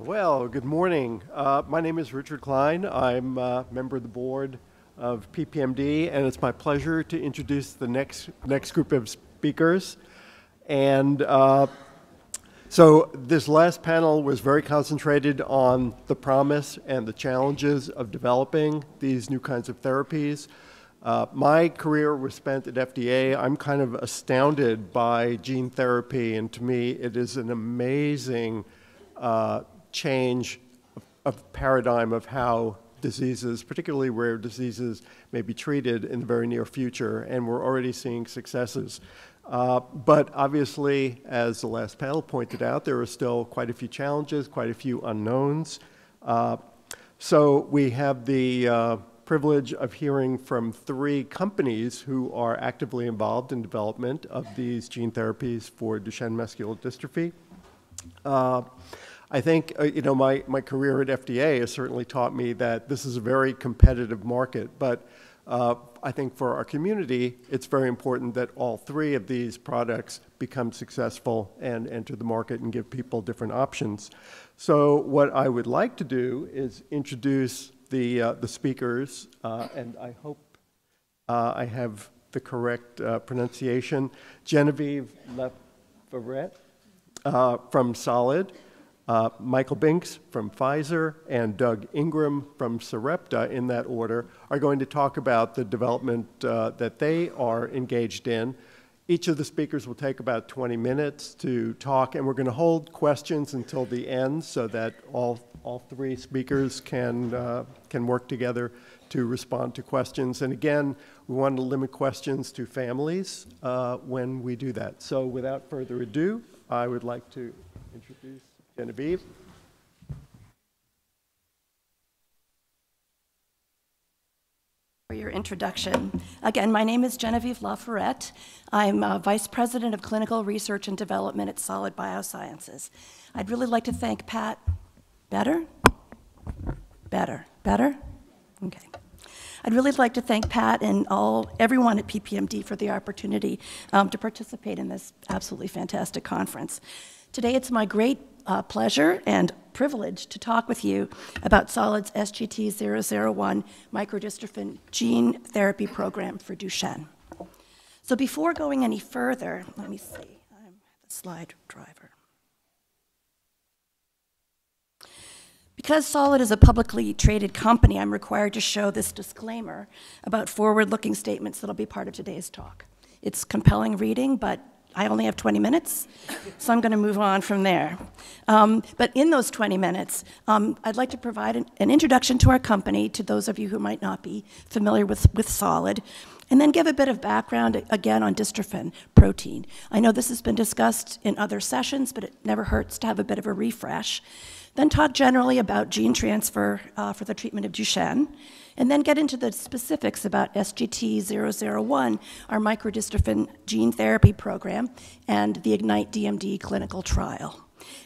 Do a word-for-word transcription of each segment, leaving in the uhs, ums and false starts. Well, good morning. Uh, my name is Richard Klein. I'm a member of the board of P P M D, and it's my pleasure to introduce the next, next group of speakers. And uh, so this last panel was very concentrated on the promise and the challenges of developing these new kinds of therapies. Uh, my career was spent at F D A. I'm kind of astounded by gene therapy, and to me, it is an amazing uh, change of paradigm of how diseases, particularly rare diseases, may be treated in the very near future, and we're already seeing successes. Uh, but obviously, as the last panel pointed out, there are still quite a few challenges, quite a few unknowns. Uh, so we have the uh, privilege of hearing from three companies who are actively involved in development of these gene therapies for Duchenne muscular dystrophy. Uh, I think, uh, you know, my, my career at F D A has certainly taught me that this is a very competitive market, but uh, I think for our community, it's very important that all three of these products become successful and enter the market and give people different options. So what I would like to do is introduce the, uh, the speakers, uh, and I hope uh, I have the correct uh, pronunciation, Genevieve Laforet uh, from Solid. Uh, Michael Binks from Pfizer and Doug Ingram from Sarepta, in that order, are going to talk about the development uh, that they are engaged in. Each of the speakers will take about twenty minutes to talk, and we're going to hold questions until the end so that all, all three speakers can, uh, can work together to respond to questions. And again, we want to limit questions to families uh, when we do that. So without further ado, I would like to introduce Genevieve. For your introduction. Again, my name is Genevieve Laforet. I'm uh, Vice President of Clinical Research and Development at Solid Biosciences. I'd really like to thank Pat. Better? Better. Better? Okay. I'd really like to thank Pat and all everyone at P P M D for the opportunity um, to participate in this absolutely fantastic conference. Today it's my great Uh, pleasure and privilege to talk with you about Solid's S G T zero zero one microdystrophin gene therapy program for Duchenne. So before going any further, let me see, I'm the slide driver. Because Solid is a publicly traded company, I'm required to show this disclaimer about forward-looking statements that'll be part of today's talk. It's compelling reading, but I only have twenty minutes, so I'm going to move on from there. Um, but in those twenty minutes, um, I'd like to provide an, an introduction to our company, to those of you who might not be familiar with, with Solid, and then give a bit of background, again, on dystrophin protein. I know this has been discussed in other sessions, but it never hurts to have a bit of a refresh. Then talk generally about gene transfer uh, for the treatment of Duchenne, and then get into the specifics about S G T zero zero one, our microdystrophin gene therapy program, and the Ignite D M D clinical trial.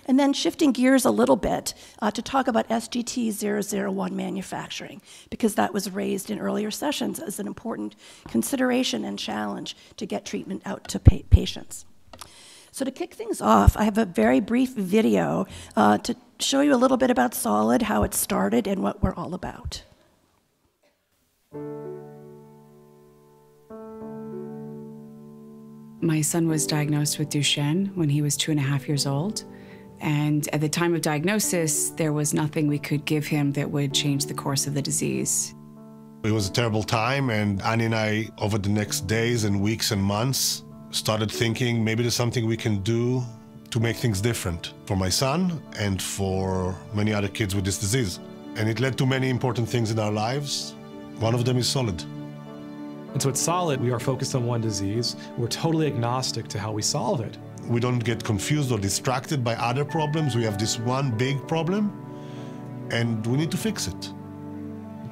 And then shifting gears a little bit uh, to talk about S G T zero zero one manufacturing, because that was raised in earlier sessions as an important consideration and challenge to get treatment out to pa patients. So to kick things off, I have a very brief video uh, to show you a little bit about Solid, how it started, and what we're all about. My son was diagnosed with Duchenne when he was two and a half years old. And at the time of diagnosis, there was nothing we could give him that would change the course of the disease. It was a terrible time, and Annie and I, over the next days and weeks and months, started thinking maybe there's something we can do to make things different for my son and for many other kids with this disease. And it led to many important things in our lives. One of them is Solid. And so at Solid, we are focused on one disease. We're totally agnostic to how we solve it. We don't get confused or distracted by other problems. We have this one big problem, and we need to fix it.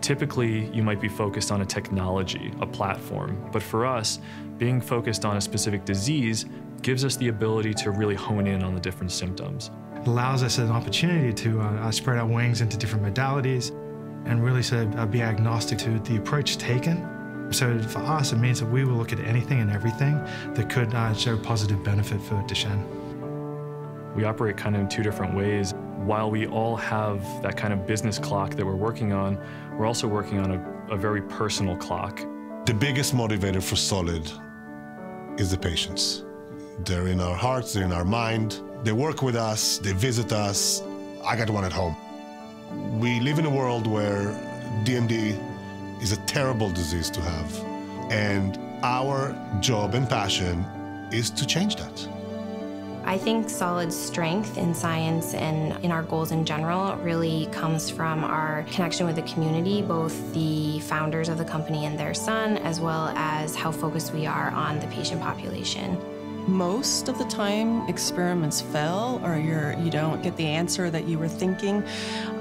Typically, you might be focused on a technology, a platform, but for us, being focused on a specific disease gives us the ability to really hone in on the different symptoms. It allows us an opportunity to uh, spread our wings into different modalities and really sort of be agnostic to the approach taken. So for us, it means that we will look at anything and everything that could uh, show positive benefit for Duchenne. We operate kind of in two different ways. While we all have that kind of business clock that we're working on, we're also working on a, a very personal clock. The biggest motivator for Solid is the patients. They're in our hearts, they're in our mind. They work with us, they visit us. I got one at home. We live in a world where D M D is a terrible disease to have, and our job and passion is to change that. I think Solid's strength in science and in our goals in general really comes from our connection with the community, both the founders of the company and their son, as well as how focused we are on the patient population. Most of the time, experiments fail, or you're, you don't get the answer that you were thinking.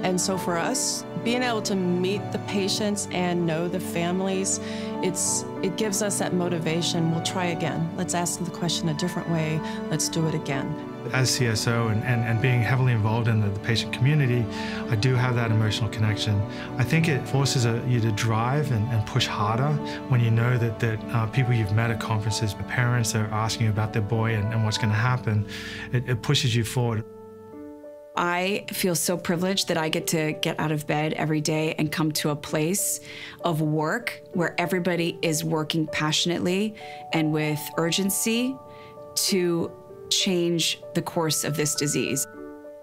And so for us, being able to meet the patients and know the families, it's, it gives us that motivation. We'll try again. Let's ask the question a different way. Let's do it again. As C S O and, and, and being heavily involved in the, the patient community, I do have that emotional connection. I think it forces a, you to drive and, and push harder when you know that, that uh, people you've met at conferences, the parents that are asking you about their boy and, and what's going to happen, it, it pushes you forward. I feel so privileged that I get to get out of bed every day and come to a place of work where everybody is working passionately and with urgency to change the course of this disease.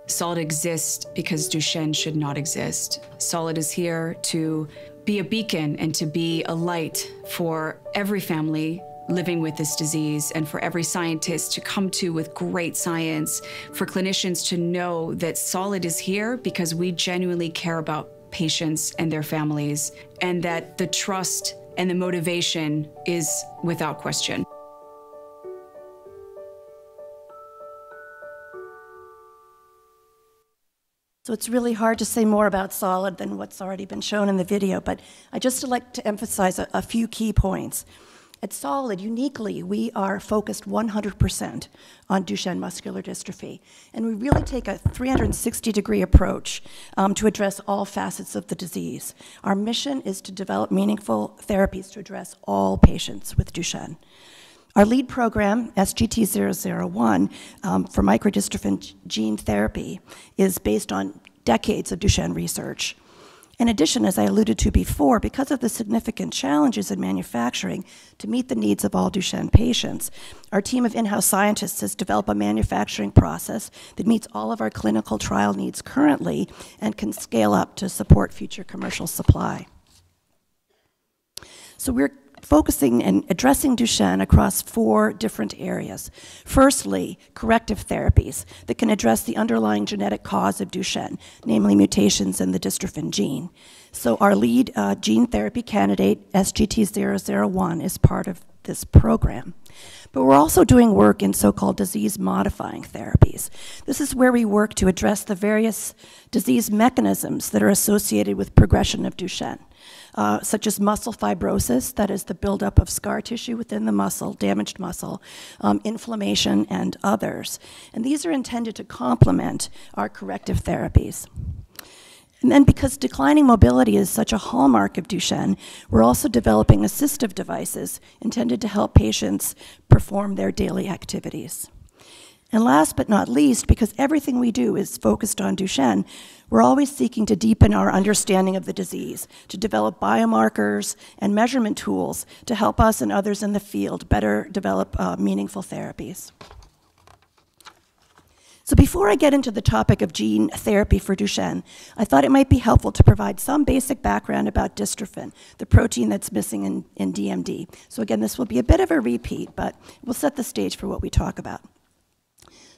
Solid exists because Duchenne should not exist. Solid is here to be a beacon and to be a light for every family living with this disease and for every scientist to come to with great science, for clinicians to know that Solid is here because we genuinely care about patients and their families, and that the trust and the motivation is without question. So it's really hard to say more about Solid than what's already been shown in the video, but I just like to emphasize a, a few key points. At Solid, uniquely, we are focused one hundred percent on Duchenne muscular dystrophy, and we really take a three sixty degree approach um, to address all facets of the disease. Our mission is to develop meaningful therapies to address all patients with Duchenne. Our lead program, S G T zero zero one, um, for microdystrophin gene therapy, is based on decades of Duchenne research. In addition, as I alluded to before, because of the significant challenges in manufacturing to meet the needs of all Duchenne patients, our team of in-house scientists has developed a manufacturing process that meets all of our clinical trial needs currently and can scale up to support future commercial supply. So we're focusing and addressing Duchenne across four different areas. Firstly, corrective therapies that can address the underlying genetic cause of Duchenne, namely mutations in the dystrophin gene. So our lead uh, gene therapy candidate, S G T zero zero one, is part of this program. But we're also doing work in so-called disease-modifying therapies. This is where we work to address the various disease mechanisms that are associated with progression of Duchenne. Uh, such as muscle fibrosis, that is the buildup of scar tissue within the muscle, damaged muscle, um, inflammation, and others. And these are intended to complement our corrective therapies. And then because declining mobility is such a hallmark of Duchenne, we're also developing assistive devices intended to help patients perform their daily activities. And last but not least, because everything we do is focused on Duchenne, we're always seeking to deepen our understanding of the disease, to develop biomarkers and measurement tools to help us and others in the field better develop uh, meaningful therapies. So before I get into the topic of gene therapy for Duchenne, I thought it might be helpful to provide some basic background about dystrophin, the protein that's missing in, in D M D. So again, this will be a bit of a repeat, but we'll set the stage for what we talk about.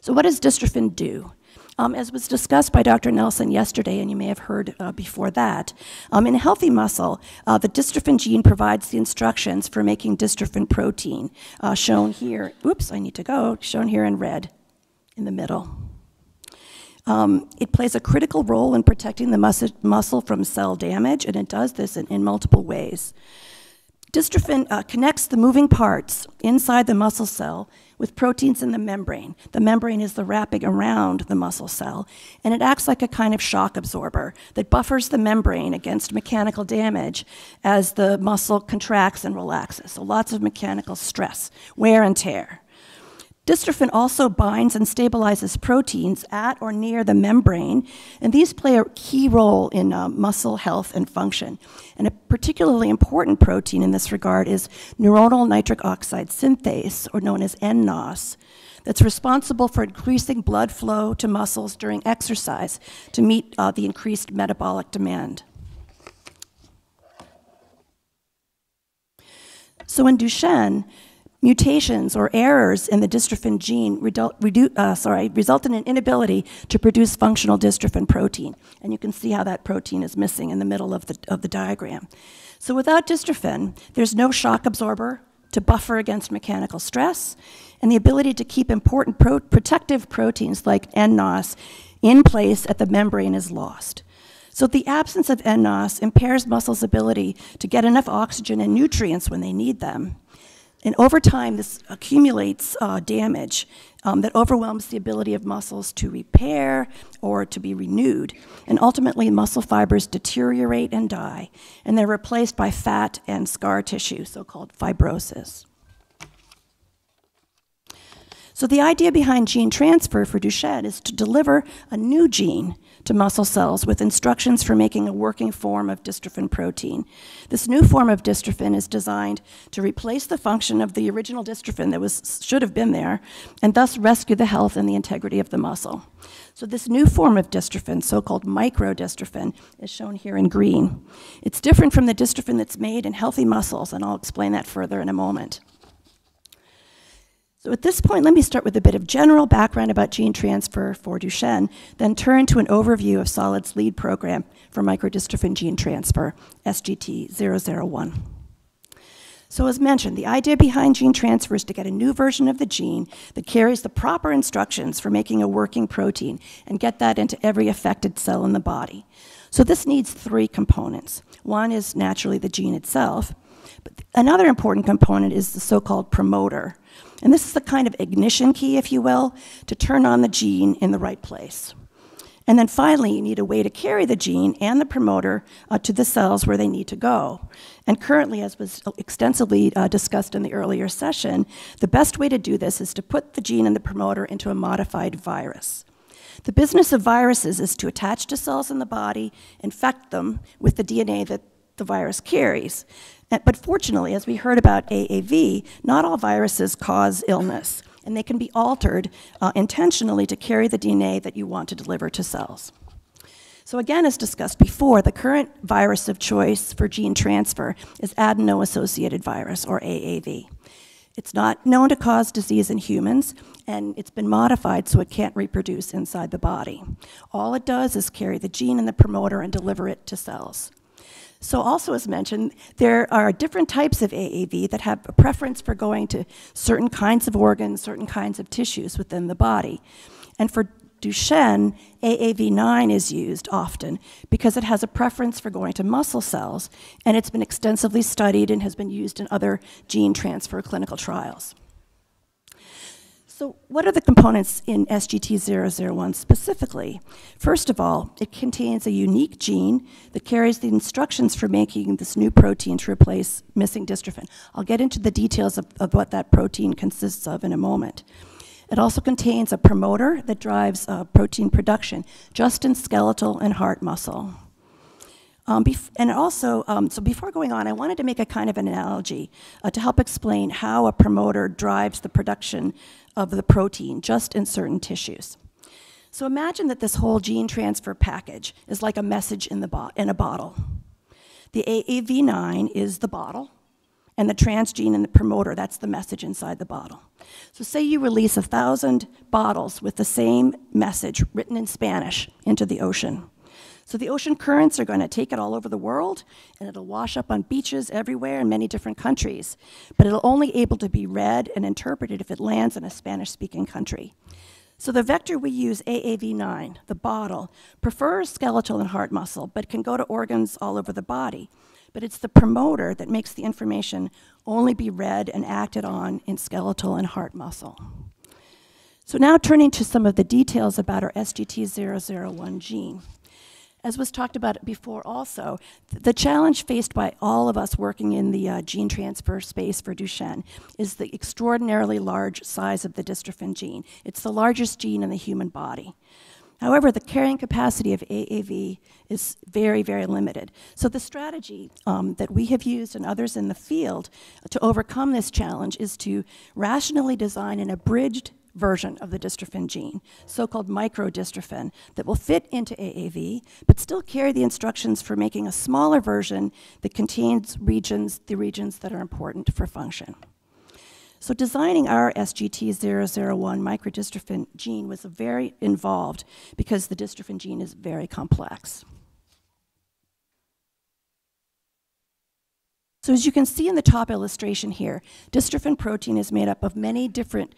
So what does dystrophin do? Um, as was discussed by Doctor Nelson yesterday, and you may have heard uh, before that, um, in healthy muscle, uh, the dystrophin gene provides the instructions for making dystrophin protein, uh, shown here, oops, I need to go, shown here in red, in the middle. Um, it plays a critical role in protecting the mus muscle from cell damage, and it does this in, in multiple ways. Dystrophin uh, connects the moving parts inside the muscle cell with proteins in the membrane. The membrane is the wrapping around the muscle cell, and it acts like a kind of shock absorber that buffers the membrane against mechanical damage as the muscle contracts and relaxes. So lots of mechanical stress, wear and tear. Dystrophin also binds and stabilizes proteins at or near the membrane, and these play a key role in uh, muscle health and function. And a particularly important protein in this regard is neuronal nitric oxide synthase, or known as N N O S, that's responsible for increasing blood flow to muscles during exercise to meet uh, the increased metabolic demand. So in Duchenne, mutations or errors in the dystrophin gene uh, sorry, result in an inability to produce functional dystrophin protein. And you can see how that protein is missing in the middle of the, of the diagram. So without dystrophin, there's no shock absorber to buffer against mechanical stress, and the ability to keep important pro protective proteins like N N O S in place at the membrane is lost. So the absence of N N O S impairs muscle's ability to get enough oxygen and nutrients when they need them. And over time, this accumulates uh, damage um, that overwhelms the ability of muscles to repair or to be renewed. And ultimately, muscle fibers deteriorate and die, and they're replaced by fat and scar tissue, so-called fibrosis. So the idea behind gene transfer for Duchenne is to deliver a new gene to muscle cells with instructions for making a working form of dystrophin protein. This new form of dystrophin is designed to replace the function of the original dystrophin that was, should have been there, and thus rescue the health and the integrity of the muscle. So this new form of dystrophin, so-called microdystrophin, is shown here in green. It's different from the dystrophin that's made in healthy muscles, and I'll explain that further in a moment. So at this point, let me start with a bit of general background about gene transfer for Duchenne, then turn to an overview of Solid's lead program for microdystrophin gene transfer, S G T zero zero one. So as mentioned, the idea behind gene transfer is to get a new version of the gene that carries the proper instructions for making a working protein and get that into every affected cell in the body. So this needs three components. One is naturally the gene itself, but another important component is the so-called promoter. And this is the kind of ignition key, if you will, to turn on the gene in the right place. And then finally, you need a way to carry the gene and the promoter uh, to the cells where they need to go. And currently, as was extensively uh, discussed in the earlier session, the best way to do this is to put the gene and the promoter into a modified virus. The business of viruses is to attach to cells in the body, infect them with the D N A that the virus carries. But fortunately, as we heard about A A V, not all viruses cause illness, and they can be altered uh, intentionally to carry the D N A that you want to deliver to cells. So again, as discussed before, the current virus of choice for gene transfer is adeno-associated virus, or A A V. It's not known to cause disease in humans, and it's been modified so it can't reproduce inside the body. All it does is carry the gene and the promoter and deliver it to cells. So also as mentioned, there are different types of A A V that have a preference for going to certain kinds of organs, certain kinds of tissues within the body. And for Duchenne, A A V nine is used often because it has a preference for going to muscle cells, and it's been extensively studied and has been used in other gene transfer clinical trials. So what are the components in S G T zero zero one specifically? First of all, it contains a unique gene that carries the instructions for making this new protein to replace missing dystrophin. I'll get into the details of, of what that protein consists of in a moment. It also contains a promoter that drives uh, protein production just in skeletal and heart muscle. Um, and also, um, so before going on, I wanted to make a kind of an analogy uh, to help explain how a promoter drives the production of the protein just in certain tissues. So imagine that this whole gene transfer package is like a message in, the bo in a bottle. The A A V nine is the bottle, and the transgene and the promoter, that's the message inside the bottle. So say you release a thousand bottles with the same message written in Spanish into the ocean. So the ocean currents are going to take it all over the world, and it'll wash up on beaches everywhere in many different countries. But it'll only be able to be read and interpreted if it lands in a Spanish-speaking country. So the vector we use, A A V nine, the bottle, prefers skeletal and heart muscle, but can go to organs all over the body. But it's the promoter that makes the information only be read and acted on in skeletal and heart muscle. So now turning to some of the details about our S G T zero zero one gene. as was talked about before also, th the challenge faced by all of us working in the uh, gene transfer space for Duchenne is the extraordinarily large size of the dystrophin gene. It's the largest gene in the human body. However, the carrying capacity of A A V is very, very limited. So the strategy um, that we have used and others in the field to overcome this challenge is to rationally design an abridged version of the dystrophin gene, so-called microdystrophin, that will fit into A A V, but still carry the instructions for making a smaller version that contains regions, the regions that are important for function. So designing our S G T zero zero one microdystrophin gene was very involved because the dystrophin gene is very complex. So as you can see in the top illustration here, dystrophin protein is made up of many different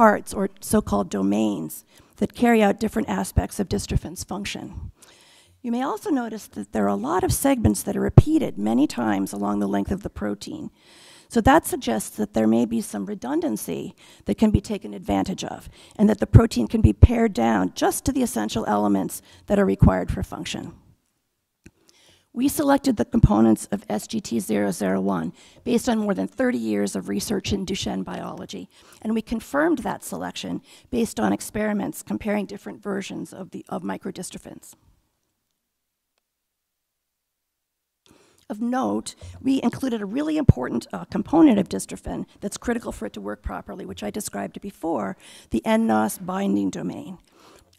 parts or so-called domains that carry out different aspects of dystrophin's function. You may also notice that there are a lot of segments that are repeated many times along the length of the protein. So that suggests that there may be some redundancy that can be taken advantage of, and that the protein can be pared down just to the essential elements that are required for function. We selected the components of S G T zero zero one based on more than thirty years of research in Duchenne biology, and we confirmed that selection based on experiments comparing different versions of, the, of microdystrophins. Of note, we included a really important uh, component of dystrophin that's critical for it to work properly, which I described before, the nNOS binding domain.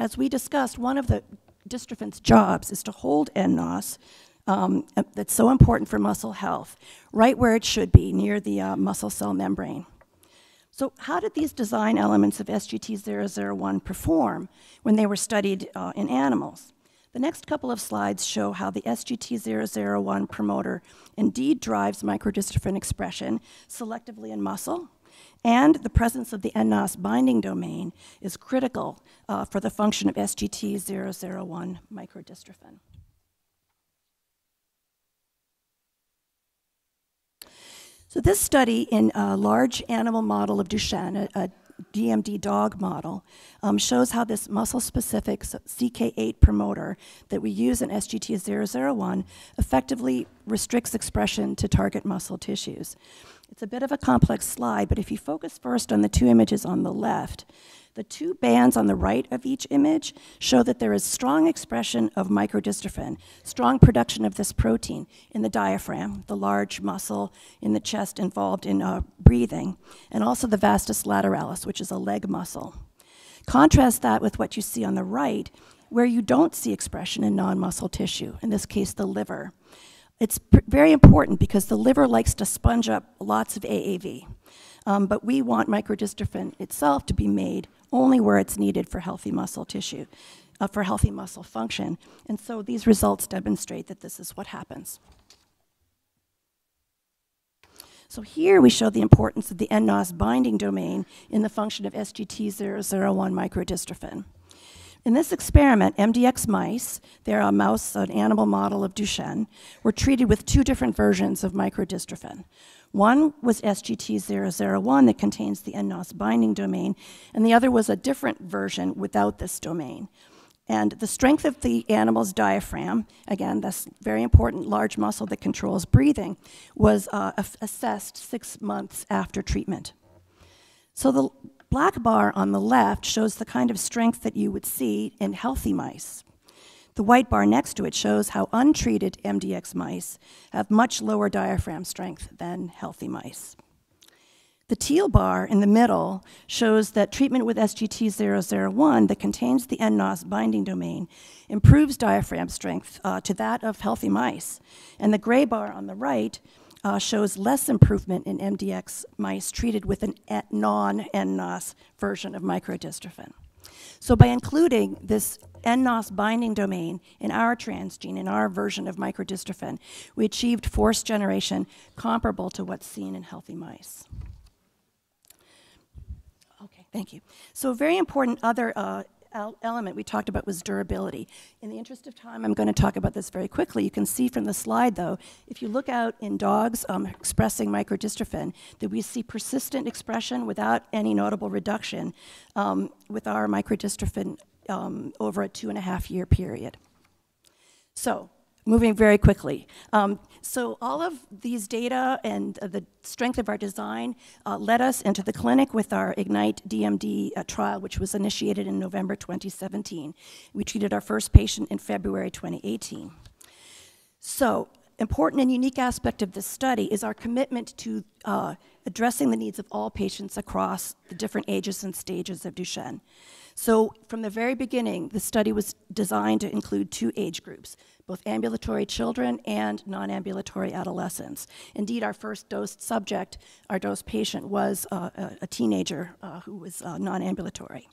As we discussed, one of the dystrophin's jobs is to hold nNOS, um, that's so important for muscle health, right where it should be, near the uh, muscle cell membrane. So how did these design elements of S G T zero zero one perform when they were studied uh, in animals? The next couple of slides show how the S G T zero zero one promoter indeed drives microdystrophin expression selectively in muscle, and the presence of the nNOS binding domain is critical uh, for the function of S G T zero zero one microdystrophin. So this study in a large animal model of Duchenne, a, a D M D dog model, um, shows how this muscle-specific C K eight promoter that we use in S G T zero zero one effectively restricts expression to target muscle tissues. It's a bit of a complex slide, but if you focus first on the two images on the left, the two bands on the right of each image show that there is strong expression of microdystrophin, strong production of this protein in the diaphragm, the large muscle in the chest involved in uh, breathing, and also the vastus lateralis, which is a leg muscle. Contrast that with what you see on the right, where you don't see expression in non-muscle tissue, in this case the liver. It's very important because the liver likes to sponge up lots of A A V, um, but we want microdystrophin itself to be made only where it's needed for healthy muscle tissue, uh, for healthy muscle function, and so these results demonstrate that this is what happens. So here we show the importance of the nNOS binding domain in the function of S G T zero zero one microdystrophin. In this experiment, M D X mice, they're a mouse, an animal model of Duchenne, were treated with two different versions of microdystrophin. One was S G T zero zero one that contains the nNOS binding domain, and the other was a different version without this domain. And the strength of the animal's diaphragm, again, this very important large muscle that controls breathing, was uh, assessed six months after treatment. So the black bar on the left shows the kind of strength that you would see in healthy mice. The white bar next to it shows how untreated M D X mice have much lower diaphragm strength than healthy mice. The teal bar in the middle shows that treatment with S G T zero zero one that contains the nNOS binding domain improves diaphragm strength uh, to that of healthy mice. And the gray bar on the right Uh, shows less improvement in M D X mice treated with a non-nNOS version of microdystrophin. So by including this nNOS binding domain in our transgene, in our version of microdystrophin, we achieved force generation comparable to what's seen in healthy mice. Okay, thank you. So a very important other uh, element we talked about was durability. In the interest of time, I'm going to talk about this very quickly. You can see from the slide, though, if you look out in dogs um, expressing microdystrophin, that we see persistent expression without any notable reduction um, with our microdystrophin um, over a two and a half year period. So, moving very quickly. Um, so all of these data and uh, the strength of our design uh, led us into the clinic with our Ignite D M D uh, trial, which was initiated in November twenty seventeen. We treated our first patient in February twenty eighteen. So, important and unique aspect of this study is our commitment to uh, addressing the needs of all patients across the different ages and stages of Duchenne. So from the very beginning, the study was designed to include two age groups, both ambulatory children and non-ambulatory adolescents. Indeed, our first dosed subject, our dosed patient, was uh, a, a teenager uh, who was uh, non-ambulatory.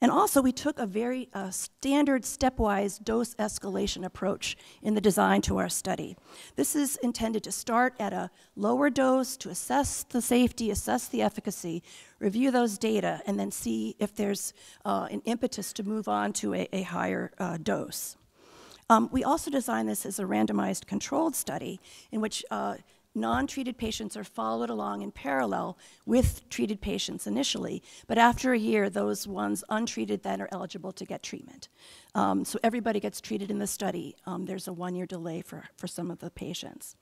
And also, we took a very uh, standard stepwise dose escalation approach in the design to our study. This is intended to start at a lower dose to assess the safety, assess the efficacy, review those data, and then see if there's uh, an impetus to move on to a, a higher uh, dose. Um, we also designed this as a randomized controlled study in which uh, non-treated patients are followed along in parallel with treated patients initially, but after a year, those ones untreated then are eligible to get treatment. Um, so everybody gets treated in the study. Um, there's a one-year delay for, for some of the patients.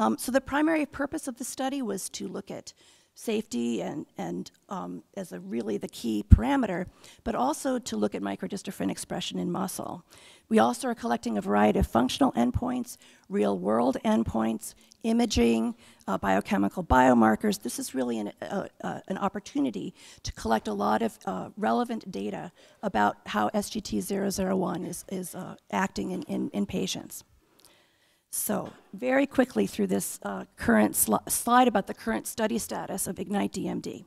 Um, so the primary purpose of the study was to look at safety and, and um, as a really the key parameter, but also to look at microdystrophin expression in muscle. We also are collecting a variety of functional endpoints, real-world endpoints, imaging, uh, biochemical biomarkers. This is really an, uh, uh, an opportunity to collect a lot of uh, relevant data about how S G T zero zero one is, is uh, acting in, in, in patients. So very quickly through this uh, current sl slide about the current study status of Ignite D M D.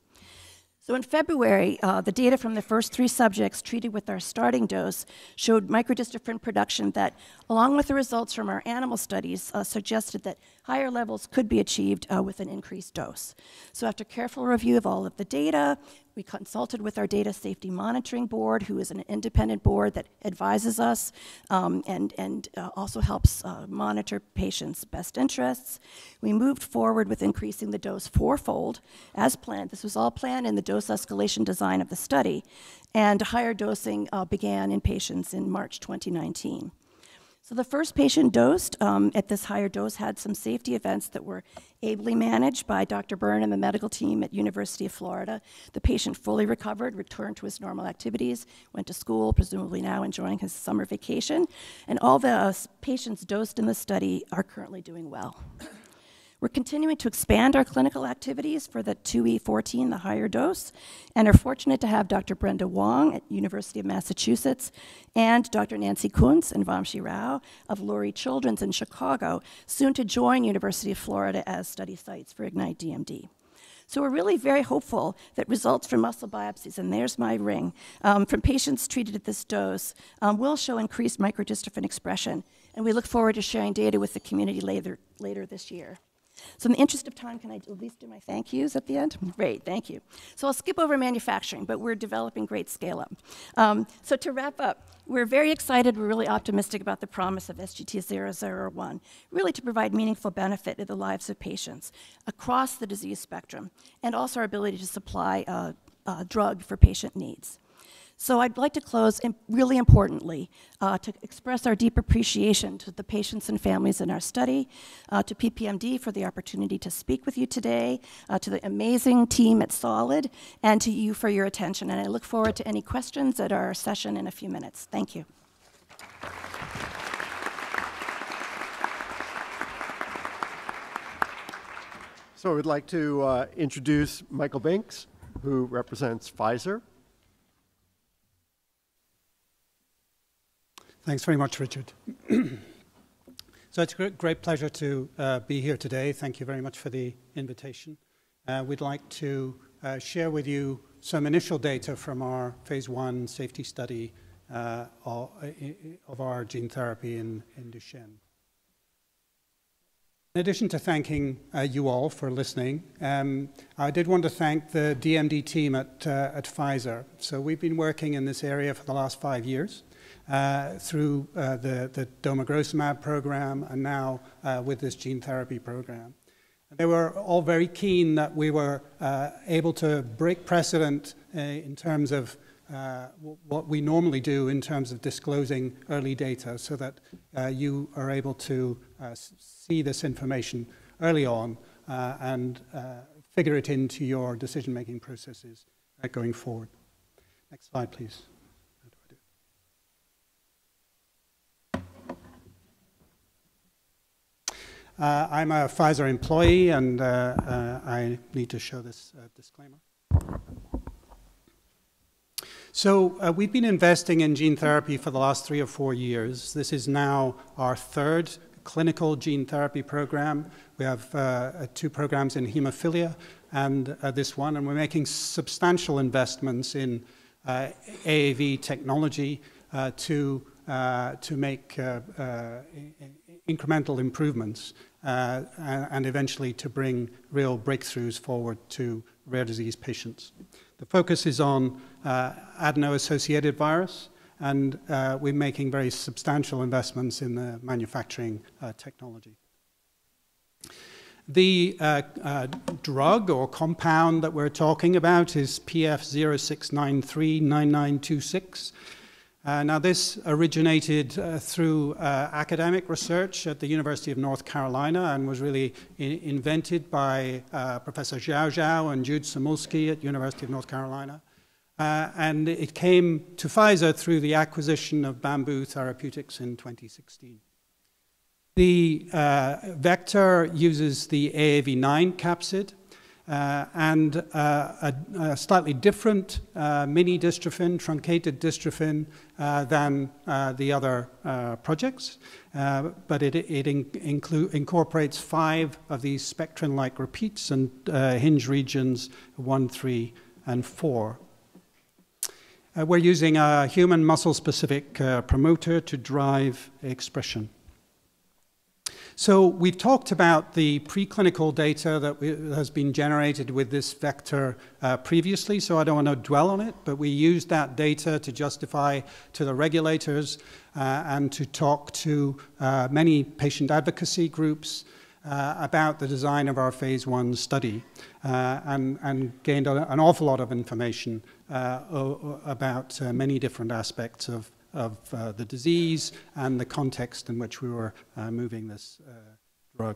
So in February, uh, the data from the first three subjects treated with our starting dose showed microdystrophin production that, along with the results from our animal studies, uh, suggested that higher levels could be achieved uh, with an increased dose. So after careful review of all of the data, we consulted with our Data Safety Monitoring Board, who is an independent board that advises us um, and, and uh, also helps uh, monitor patients' best interests. We moved forward with increasing the dose fourfold as planned. This was all planned in the dose escalation design of the study, and higher dosing uh, began in patients in March twenty nineteen. So the first patient dosed um, at this higher dose had some safety events that were ably managed by Doctor Byrne and the medical team at University of Florida. The patient fully recovered, returned to his normal activities, went to school, presumably now enjoying his summer vacation, and all the uh, patients dosed in the study are currently doing well. We're continuing to expand our clinical activities for the two E fourteen, the higher dose, and are fortunate to have Doctor Brenda Wong at University of Massachusetts and Doctor Nancy Kuntz and Vamshi Rao of Lurie Children's in Chicago, soon to join University of Florida as study sites for Ignite D M D. So we're really very hopeful that results from muscle biopsies, and there's my ring, um, from patients treated at this dose um, will show increased microdystrophin expression, and we look forward to sharing data with the community later, later this year. So in the interest of time, can I at least do my thank yous at the end? Great, thank you. So I'll skip over manufacturing, but we're developing great scale-up. Um, so to wrap up, we're very excited, we're really optimistic about the promise of S G T zero zero one, really to provide meaningful benefit to the lives of patients across the disease spectrum, and also our ability to supply uh, uh, drug for patient needs. So I'd like to close, really importantly, uh, to express our deep appreciation to the patients and families in our study, uh, to P P M D for the opportunity to speak with you today, uh, to the amazing team at Solid, and to you for your attention. And I look forward to any questions at our session in a few minutes. Thank you. So I would like to uh, introduce Michael Binks, who represents Pfizer. Thanks very much, Richard. So it's a great pleasure to uh, be here today. Thank you very much for the invitation. Uh, we'd like to uh, share with you some initial data from our phase one safety study uh, of our gene therapy in, in Duchenne. In addition to thanking uh, you all for listening, um, I did want to thank the D M D team at, uh, at Pfizer. So we've been working in this area for the last five years. Uh, through uh, the, the domagrosumab program and now uh, with this gene therapy program. And they were all very keen that we were uh, able to break precedent uh, in terms of uh, what we normally do in terms of disclosing early data so that uh, you are able to uh, see this information early on uh, and uh, figure it into your decision-making processes uh, going forward. Next slide, please. Uh, I'm a Pfizer employee, and uh, uh, I need to show this uh, disclaimer. So uh, we've been investing in gene therapy for the last three or four years. This is now our third clinical gene therapy program. We have uh, two programs in hemophilia and uh, this one, and we're making substantial investments in uh, A A V technology uh, to, uh, to make uh, uh, incremental improvements uh, and eventually to bring real breakthroughs forward to rare disease patients. The focus is on uh, adeno-associated virus, and uh, we're making very substantial investments in the manufacturing uh, technology. The uh, uh, drug or compound that we're talking about is P F zero six nine three nine nine two six. Uh, now, this originated uh, through uh, academic research at the University of North Carolina and was really in invented by uh, Professor Zhao Zhao and Jude Samulski at University of North Carolina. Uh, and it came to Pfizer through the acquisition of Bamboo Therapeutics in twenty sixteen. The uh, vector uses the A A V nine capsid. Uh, and uh, a, a slightly different uh, mini dystrophin, truncated dystrophin, uh, than uh, the other uh, projects. Uh, but it, it in, inclu incorporates five of these spectrin-like repeats and uh, hinge regions one, three, and four. Uh, we're using a human muscle-specific uh, promoter to drive expression. So we've talked about the preclinical data that we, has been generated with this vector uh, previously, so I don't want to dwell on it, but we used that data to justify to the regulators uh, and to talk to uh, many patient advocacy groups uh, about the design of our phase one study uh, and, and gained a, an awful lot of information uh, about uh, many different aspects of of uh, the disease and the context in which we were uh, moving this uh, drug.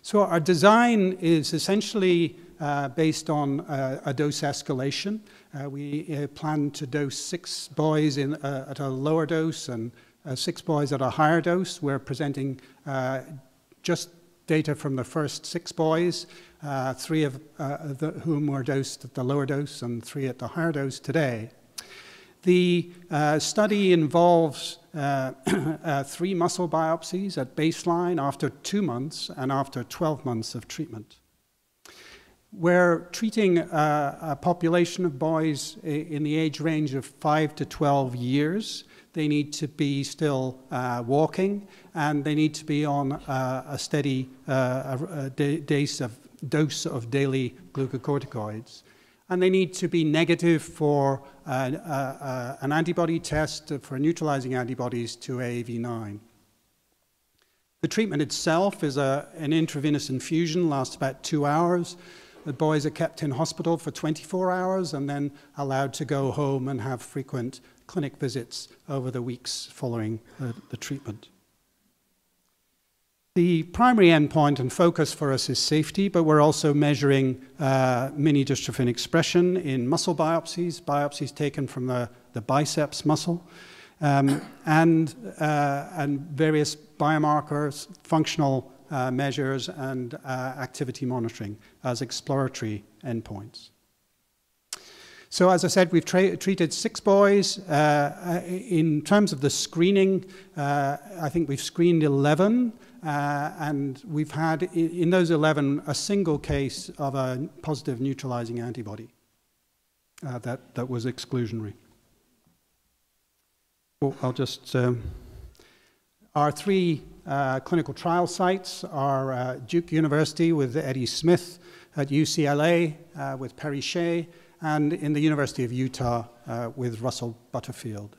So our design is essentially uh, based on uh, a dose escalation. Uh, we uh, plan to dose six boys in, uh, at a lower dose and uh, six boys at a higher dose. We're presenting uh, just data from the first six boys, uh, three of uh, the, whom were dosed at the lower dose and three at the higher dose today. The uh, study involves uh, uh, three muscle biopsies at baseline after two months and after twelve months of treatment. We're treating uh, a population of boys in the age range of five to twelve years. They need to be still uh, walking, and they need to be on uh, a steady uh, a, a dose, of, dose of daily glucocorticoids. And they need to be negative for uh, uh, uh, an antibody test for neutralizing antibodies to A A V nine. The treatment itself is a, an intravenous infusion, lasts about two hours. The boys are kept in hospital for twenty-four hours and then allowed to go home and have frequent clinic visits over the weeks following uh, the treatment. The primary endpoint and focus for us is safety, but we're also measuring uh, mini-dystrophin expression in muscle biopsies, biopsies taken from the, the biceps muscle, um, and, uh, and various biomarkers, functional uh, measures, and uh, activity monitoring as exploratory endpoints. So as I said, we've treated six boys. Uh, in terms of the screening, uh, I think we've screened eleven. Uh, and we've had, in those eleven, a single case of a positive neutralizing antibody uh, that, that was exclusionary. Well, I'll just, um, our three uh, clinical trial sites are uh, Duke University with Eddie Smith, at U C L A uh, with Perry Shea, and in the University of Utah uh, with Russell Butterfield.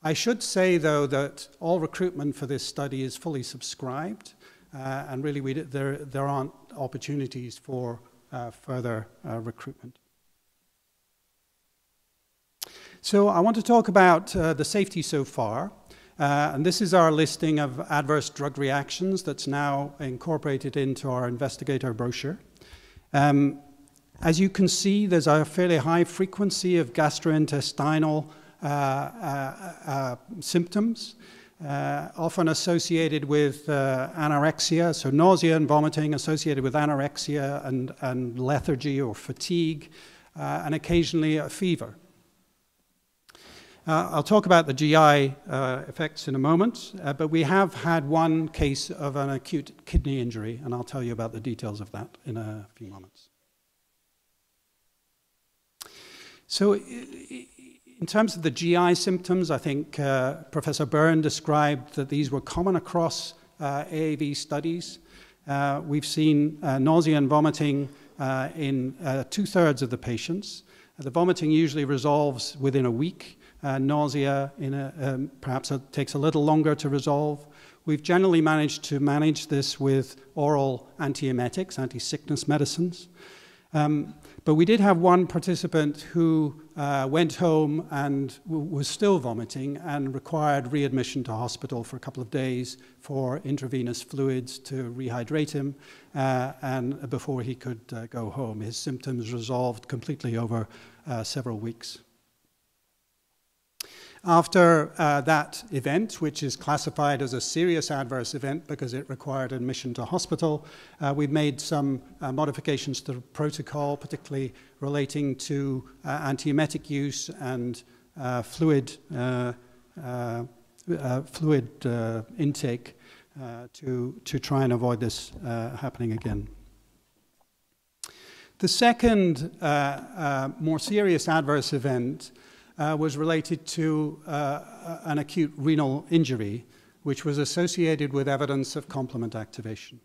I should say, though, that all recruitment for this study is fully subscribed, uh, and really we d there, there aren't opportunities for uh, further uh, recruitment. So I want to talk about uh, the safety so far. Uh, and this is our listing of adverse drug reactions that's now incorporated into our investigator brochure. Um, as you can see, there's a fairly high frequency of gastrointestinal uh, uh, uh, symptoms, uh, often associated with uh, anorexia, so nausea and vomiting associated with anorexia and, and lethargy or fatigue, uh, and occasionally a fever. Uh, I'll talk about the G I uh, effects in a moment, uh, but we have had one case of an acute kidney injury, and I'll tell you about the details of that in a few moments. So in terms of the G I symptoms, I think uh, Professor Byrne described that these were common across uh, A A V studies. Uh, we've seen uh, nausea and vomiting uh, in uh, two-thirds of the patients. The vomiting usually resolves within a week. Uh, nausea in a, um, perhaps it takes a little longer to resolve. We've generally managed to manage this with oral antiemetics, anti-sickness medicines. Um, but we did have one participant who uh, went home and w was still vomiting and required readmission to hospital for a couple of days for intravenous fluids to rehydrate him uh, and before he could uh, go home. His symptoms resolved completely over uh, several weeks. After uh, that event, which is classified as a serious adverse event because it required admission to hospital, uh, we've made some uh, modifications to the protocol, particularly relating to uh, antiemetic use and uh, fluid, uh, uh, uh, fluid uh, intake uh, to, to try and avoid this uh, happening again. The second uh, uh, more serious adverse event Uh, was related to uh, an acute renal injury, which was associated with evidence of complement activation.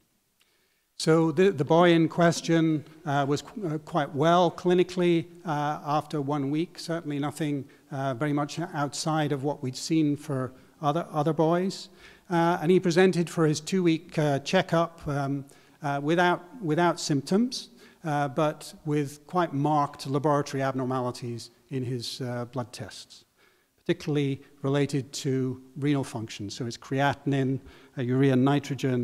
So the, the boy in question uh, was qu quite well clinically uh, after one week, certainly nothing uh, very much outside of what we'd seen for other, other boys. Uh, and he presented for his two-week uh, checkup um, uh, without, without symptoms, uh, but with quite marked laboratory abnormalities in his uh, blood tests, particularly related to renal function. So his creatinine, uh, urea and nitrogen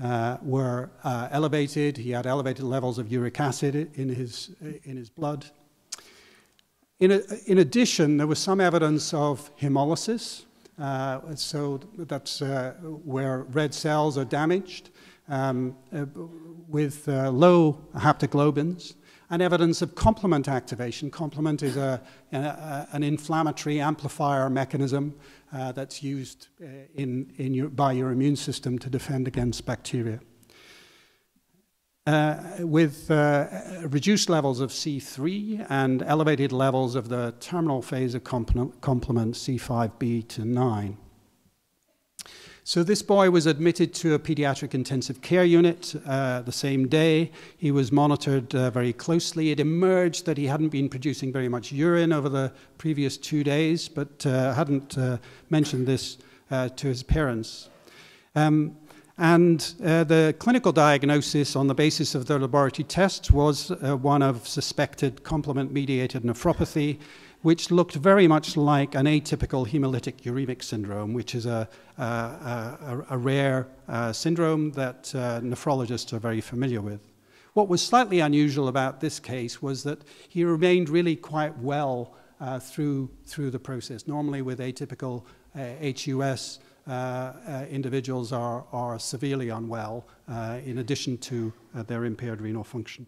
uh, were uh, elevated. He had elevated levels of uric acid in his, in his blood. In, a, in addition, there was some evidence of hemolysis. Uh, so that's uh, where red cells are damaged um, uh, with uh, low haptoglobins, and evidence of complement activation. Complement is a, a, an inflammatory amplifier mechanism uh, that's used in, in your, by your immune system to defend against bacteria. Uh, with uh, reduced levels of C three and elevated levels of the terminal phase of complement, complement C five B to nine. So this boy was admitted to a pediatric intensive care unit uh, the same day. He was monitored uh, very closely. It emerged that he hadn't been producing very much urine over the previous two days, but uh, hadn't uh, mentioned this uh, to his parents. Um, and uh, the clinical diagnosis on the basis of the laboratory tests was uh, one of suspected complement-mediated nephropathy, which looked very much like an atypical hemolytic uremic syndrome, which is a, a, a, a rare uh, syndrome that uh, nephrologists are very familiar with. What was slightly unusual about this case was that he remained really quite well uh, through, through the process. Normally with atypical uh, H U S, uh, uh, individuals are, are severely unwell uh, in addition to uh, their impaired renal function.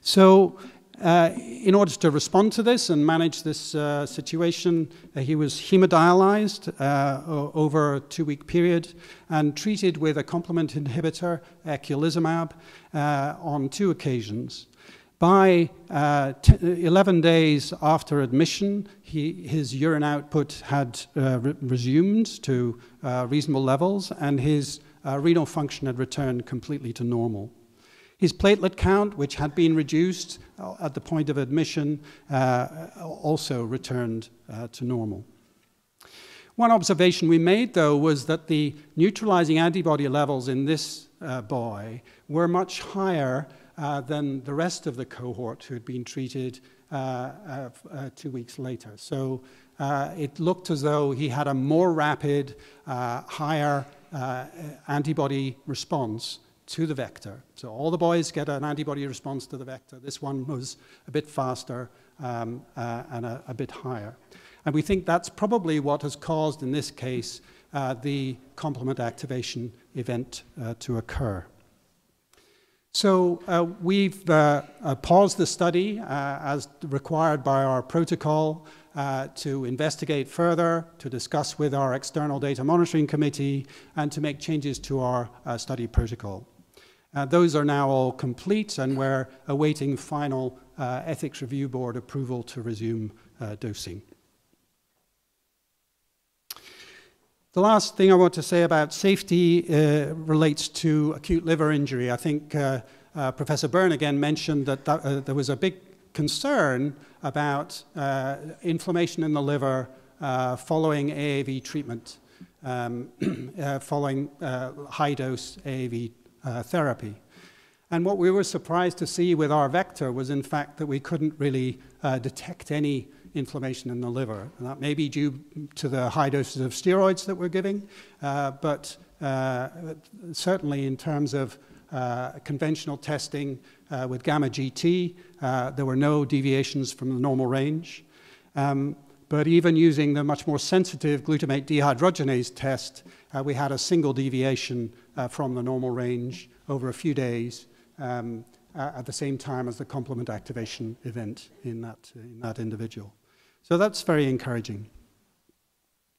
So, Uh, in order to respond to this and manage this uh, situation, uh, he was hemodialyzed uh, over a two-week period and treated with a complement inhibitor, eculizumab, uh, on two occasions. By uh, eleven days after admission, he, his urine output had uh, re resumed to uh, reasonable levels, and his uh, renal function had returned completely to normal. His platelet count, which had been reduced at the point of admission, uh, also returned uh, to normal. One observation we made, though, was that the neutralizing antibody levels in this uh, boy were much higher uh, than the rest of the cohort who had been treated uh, uh, uh, two weeks later. So uh, it looked as though he had a more rapid, uh, higher uh, antibody response to the vector. So all the boys get an antibody response to the vector. This one was a bit faster um, uh, and a, a bit higher. And we think that's probably what has caused, in this case, uh, the complement activation event uh, to occur. So uh, we've uh, uh, paused the study uh, as required by our protocol uh, to investigate further, to discuss with our external data monitoring committee, and to make changes to our uh, study protocol. Uh, those are now all complete, and we're awaiting final uh, ethics review board approval to resume uh, dosing. The last thing I want to say about safety uh, relates to acute liver injury. I think uh, uh, Professor Byrne again mentioned that, that uh, there was a big concern about uh, inflammation in the liver uh, following A A V treatment, um, uh, following uh, high-dose A A V uh, therapy. And what we were surprised to see with our vector was, in fact, that we couldn't really uh, detect any inflammation in the liver. And that may be due to the high doses of steroids that we're giving, uh, but uh, certainly in terms of uh, conventional testing uh, with gamma G T, uh, there were no deviations from the normal range. Um, but even using the much more sensitive glutamate dehydrogenase test, uh, we had a single deviation uh, from the normal range over a few days, um, at the same time as the complement activation event in that, in that individual. So that's very encouraging.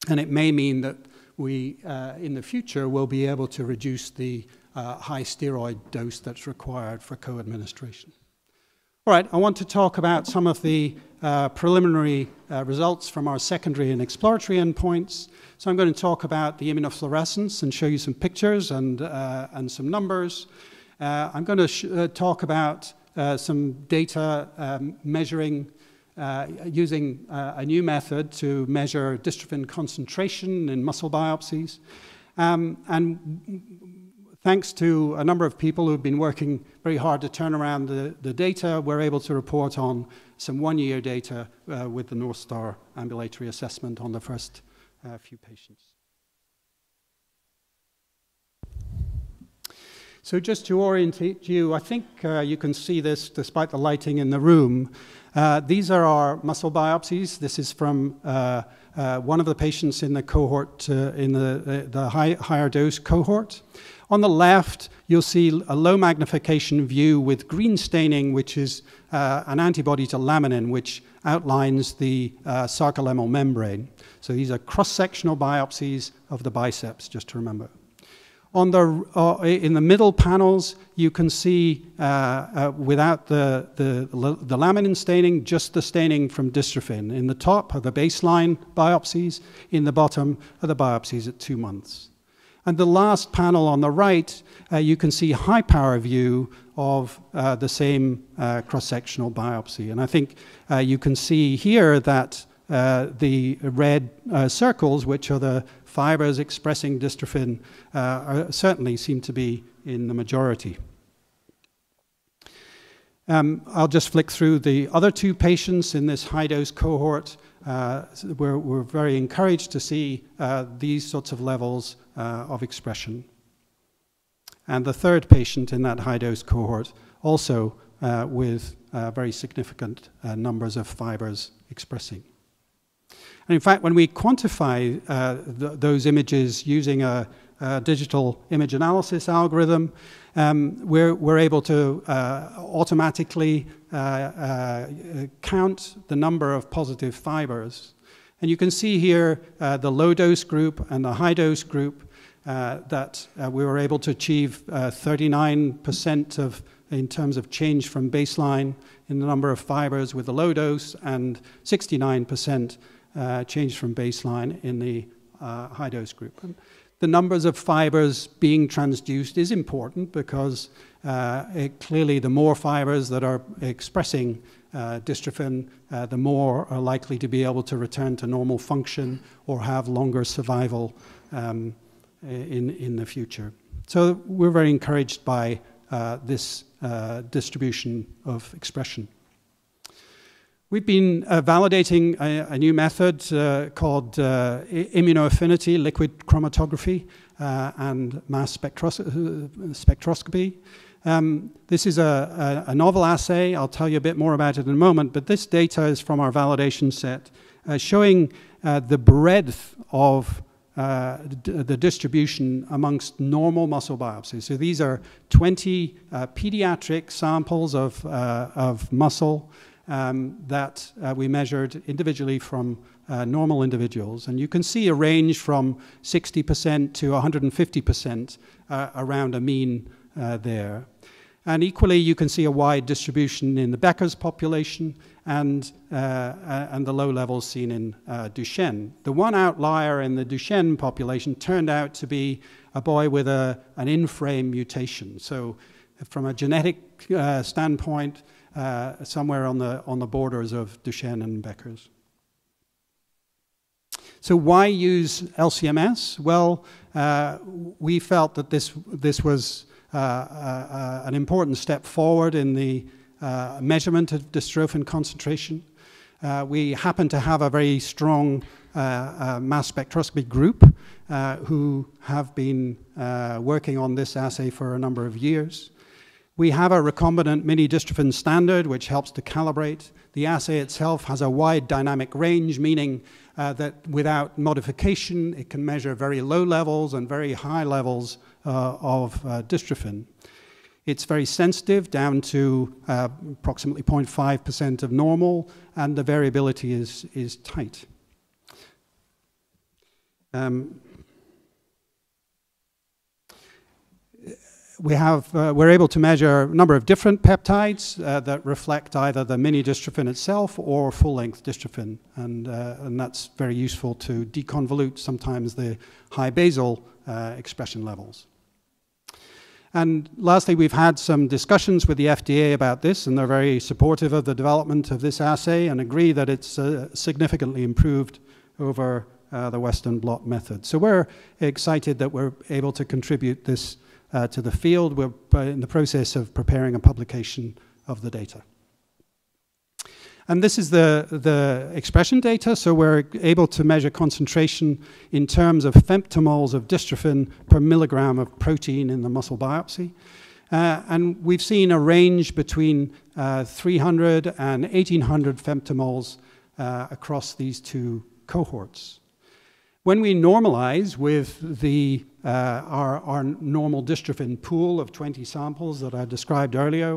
And it may mean that we, uh, in the future, will be able to reduce the uh, high steroid dose that's required for co-administration. All right, I want to talk about some of the uh, preliminary uh, results from our secondary and exploratory endpoints. So I'm going to talk about the immunofluorescence and show you some pictures and, uh, and some numbers. Uh, I'm going to sh uh, talk about uh, some data um, measuring, uh, using uh, a new method to measure dystrophin concentration in muscle biopsies. Um, and thanks to a number of people who've been working very hard to turn around the, the data, we're able to report on some one-year data uh, with the North Star Ambulatory Assessment on the first uh, few patients. So just to orientate you, I think uh, you can see this despite the lighting in the room. Uh, these are our muscle biopsies. This is from uh, uh, one of the patients in the cohort, uh, in the, the high, higher dose cohort. On the left, you'll see a low magnification view with green staining, which is uh, an antibody to laminin, which outlines the uh, sarcolemmal membrane. So these are cross-sectional biopsies of the biceps, just to remember. On the, uh, in the middle panels, you can see, uh, uh, without the, the, the laminin staining, just the staining from dystrophin. In the top are the baseline biopsies. In the bottom are the biopsies at two months. And the last panel on the right, uh, you can see high-power view of uh, the same uh, cross-sectional biopsy. And I think uh, you can see here that uh, the red uh, circles, which are the fibers expressing dystrophin, uh, are, certainly seem to be in the majority. Um, I'll just flick through the other two patients in this high-dose cohort. Uh, we're, we're very encouraged to see uh, these sorts of levels uh, of expression. And the third patient in that high-dose cohort also uh, with uh, very significant uh, numbers of fibers expressing. And in fact, when we quantify uh, th those images using a, a digital image analysis algorithm, um, we're, we're able to uh, automatically uh, uh, count the number of positive fibers. And you can see here uh, the low-dose group and the high-dose group uh, that uh, we were able to achieve thirty-nine percent uh, of, in terms of change from baseline in the number of fibers with the low dose, and sixty-nine percent Uh, changed from baseline in the uh, high-dose group. And the numbers of fibers being transduced is important because uh, it, clearly the more fibers that are expressing uh, dystrophin, uh, the more are likely to be able to return to normal function or have longer survival um, in, in the future. So we're very encouraged by uh, this uh, distribution of expression. We've been uh, validating a, a new method uh, called uh, immunoaffinity liquid chromatography uh, and mass spectros spectroscopy. Um, this is a, a, a novel assay. I'll tell you a bit more about it in a moment, but this data is from our validation set uh, showing uh, the breadth of Uh, the distribution amongst normal muscle biopsies. So these are twenty uh, pediatric samples of, uh, of muscle um, that uh, we measured individually from uh, normal individuals. And you can see a range from sixty percent to one hundred fifty percent uh, around a mean uh, there. And equally, you can see a wide distribution in the Becker's population and, uh, and the low levels seen in uh, Duchenne. The one outlier in the Duchenne population turned out to be a boy with a, an in-frame mutation. So from a genetic uh, standpoint, uh, somewhere on the, on the borders of Duchenne and Becker's. So why use L C M S? Well, uh, we felt that this, this was Uh, uh, uh, an important step forward in the uh, measurement of dystrophin concentration. Uh, we happen to have a very strong uh, uh, mass spectroscopy group uh, who have been uh, working on this assay for a number of years. We have a recombinant mini-dystrophin standard which helps to calibrate. The assay itself has a wide dynamic range, meaning uh, that without modification it can measure very low levels and very high levels Uh, of uh, dystrophin. It's very sensitive, down to uh, approximately zero point five percent of normal, and the variability is, is tight. Um, we have, uh, we're able to measure a number of different peptides uh, that reflect either the mini-dystrophin itself or full-length dystrophin, and, uh, and that's very useful to deconvolute sometimes the high basal uh, expression levels. And lastly, we've had some discussions with the F D A about this, and they're very supportive of the development of this assay and agree that it's uh, significantly improved over uh, the Western blot method. So we're excited that we're able to contribute this uh, to the field. We're in the process of preparing a publication of the data. And this is the, the expression data, so we're able to measure concentration in terms of femtomoles of dystrophin per milligram of protein in the muscle biopsy. Uh, and we've seen a range between uh, three hundred and eighteen hundred femtomoles uh, across these two cohorts. When we normalize with the, uh, our, our normal dystrophin pool of twenty samples that I described earlier,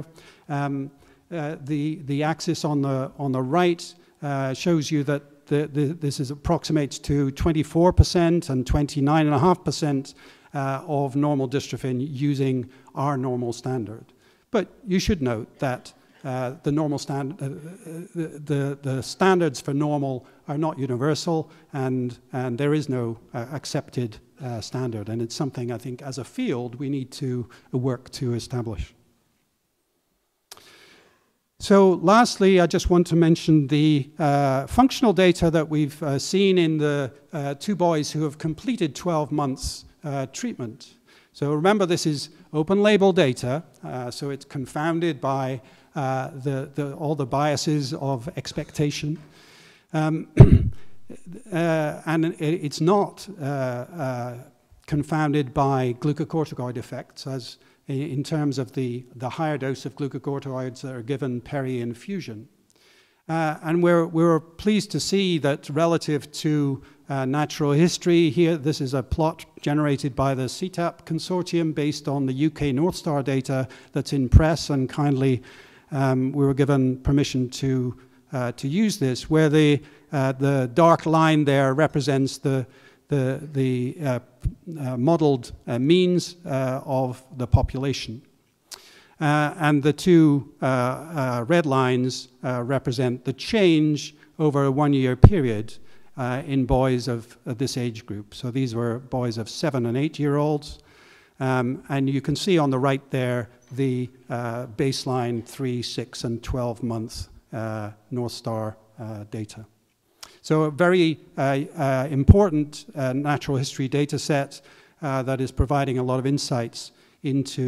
um, Uh, the, the axis on the, on the right uh, shows you that the, the, this is approximates to twenty-four percent and twenty-nine point five percent uh, of normal dystrophin using our normal standard. But you should note that uh, the, normal stand, uh, the, the standards for normal are not universal, and, and there is no uh, accepted uh, standard. And it's something I think as a field we need to work to establish. So lastly, I just want to mention the uh, functional data that we've uh, seen in the uh, two boys who have completed twelve months uh, treatment. So remember, this is open label data, uh, so it's confounded by uh, the, the, all the biases of expectation. Um, uh, and it, it's not uh, uh, confounded by glucocorticoid effects, as in terms of the, the higher dose of glucocorticoids that are given peri-infusion. Uh, and we're, we're pleased to see that relative to uh, natural history here, this is a plot generated by the C TAP consortium based on the U K North Star data that's in press, and kindly um, we were given permission to, uh, to use this, where the, uh, the dark line there represents the the, the uh, uh, modeled uh, means uh, of the population. Uh, and the two uh, uh, red lines uh, represent the change over a one-year period uh, in boys of, of this age group. So these were boys of seven and eight-year-olds. Um, and you can see on the right there the uh, baseline three, six, and twelve-month uh, North Star uh, data. So a very uh, uh, important uh, natural history data set uh, that is providing a lot of insights into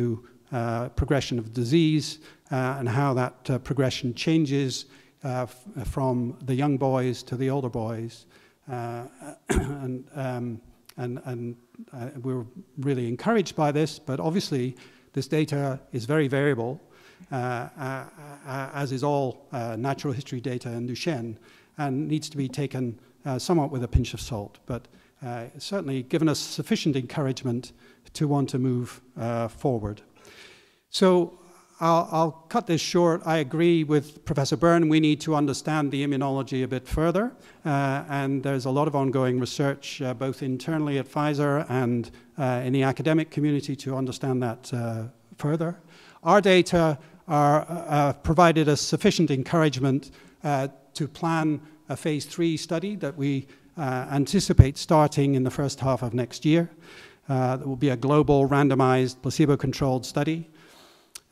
uh, progression of disease uh, and how that uh, progression changes uh, f from the young boys to the older boys, uh, and, um, and and uh, we were really encouraged by this. But obviously, this data is very variable, uh, uh, uh, as is all uh, natural history data in Duchenne, and needs to be taken uh, somewhat with a pinch of salt. But uh, certainly, given us sufficient encouragement to want to move uh, forward. So I'll, I'll cut this short. I agree with Professor Byrne. We need to understand the immunology a bit further. Uh, and there's a lot of ongoing research, uh, both internally at Pfizer and uh, in the academic community, to understand that uh, further. Our data are, uh, provided us sufficient encouragement uh, to plan a phase three study that we uh, anticipate starting in the first half of next year. Uh, that will be a global, randomized, placebo-controlled study.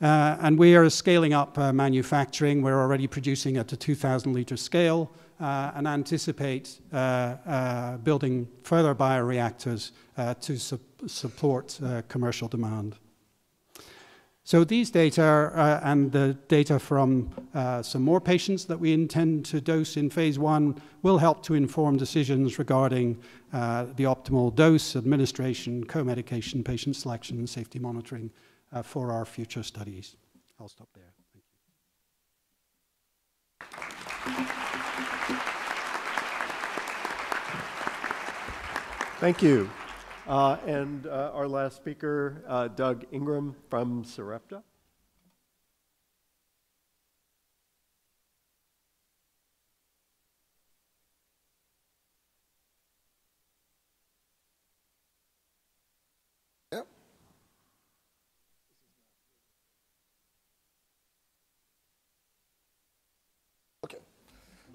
Uh, and we are scaling up uh, manufacturing. We're already producing at a two thousand liter scale uh, and anticipate uh, uh, building further bioreactors uh, to su support uh, commercial demand. So these data uh, and the data from uh, some more patients that we intend to dose in phase one will help to inform decisions regarding uh, the optimal dose, administration, co-medication, patient selection, and safety monitoring uh, for our future studies. I'll stop there. Thank you. Thank you. Uh, and uh, our last speaker, uh, Doug Ingram from Sarepta. Yep. Okay.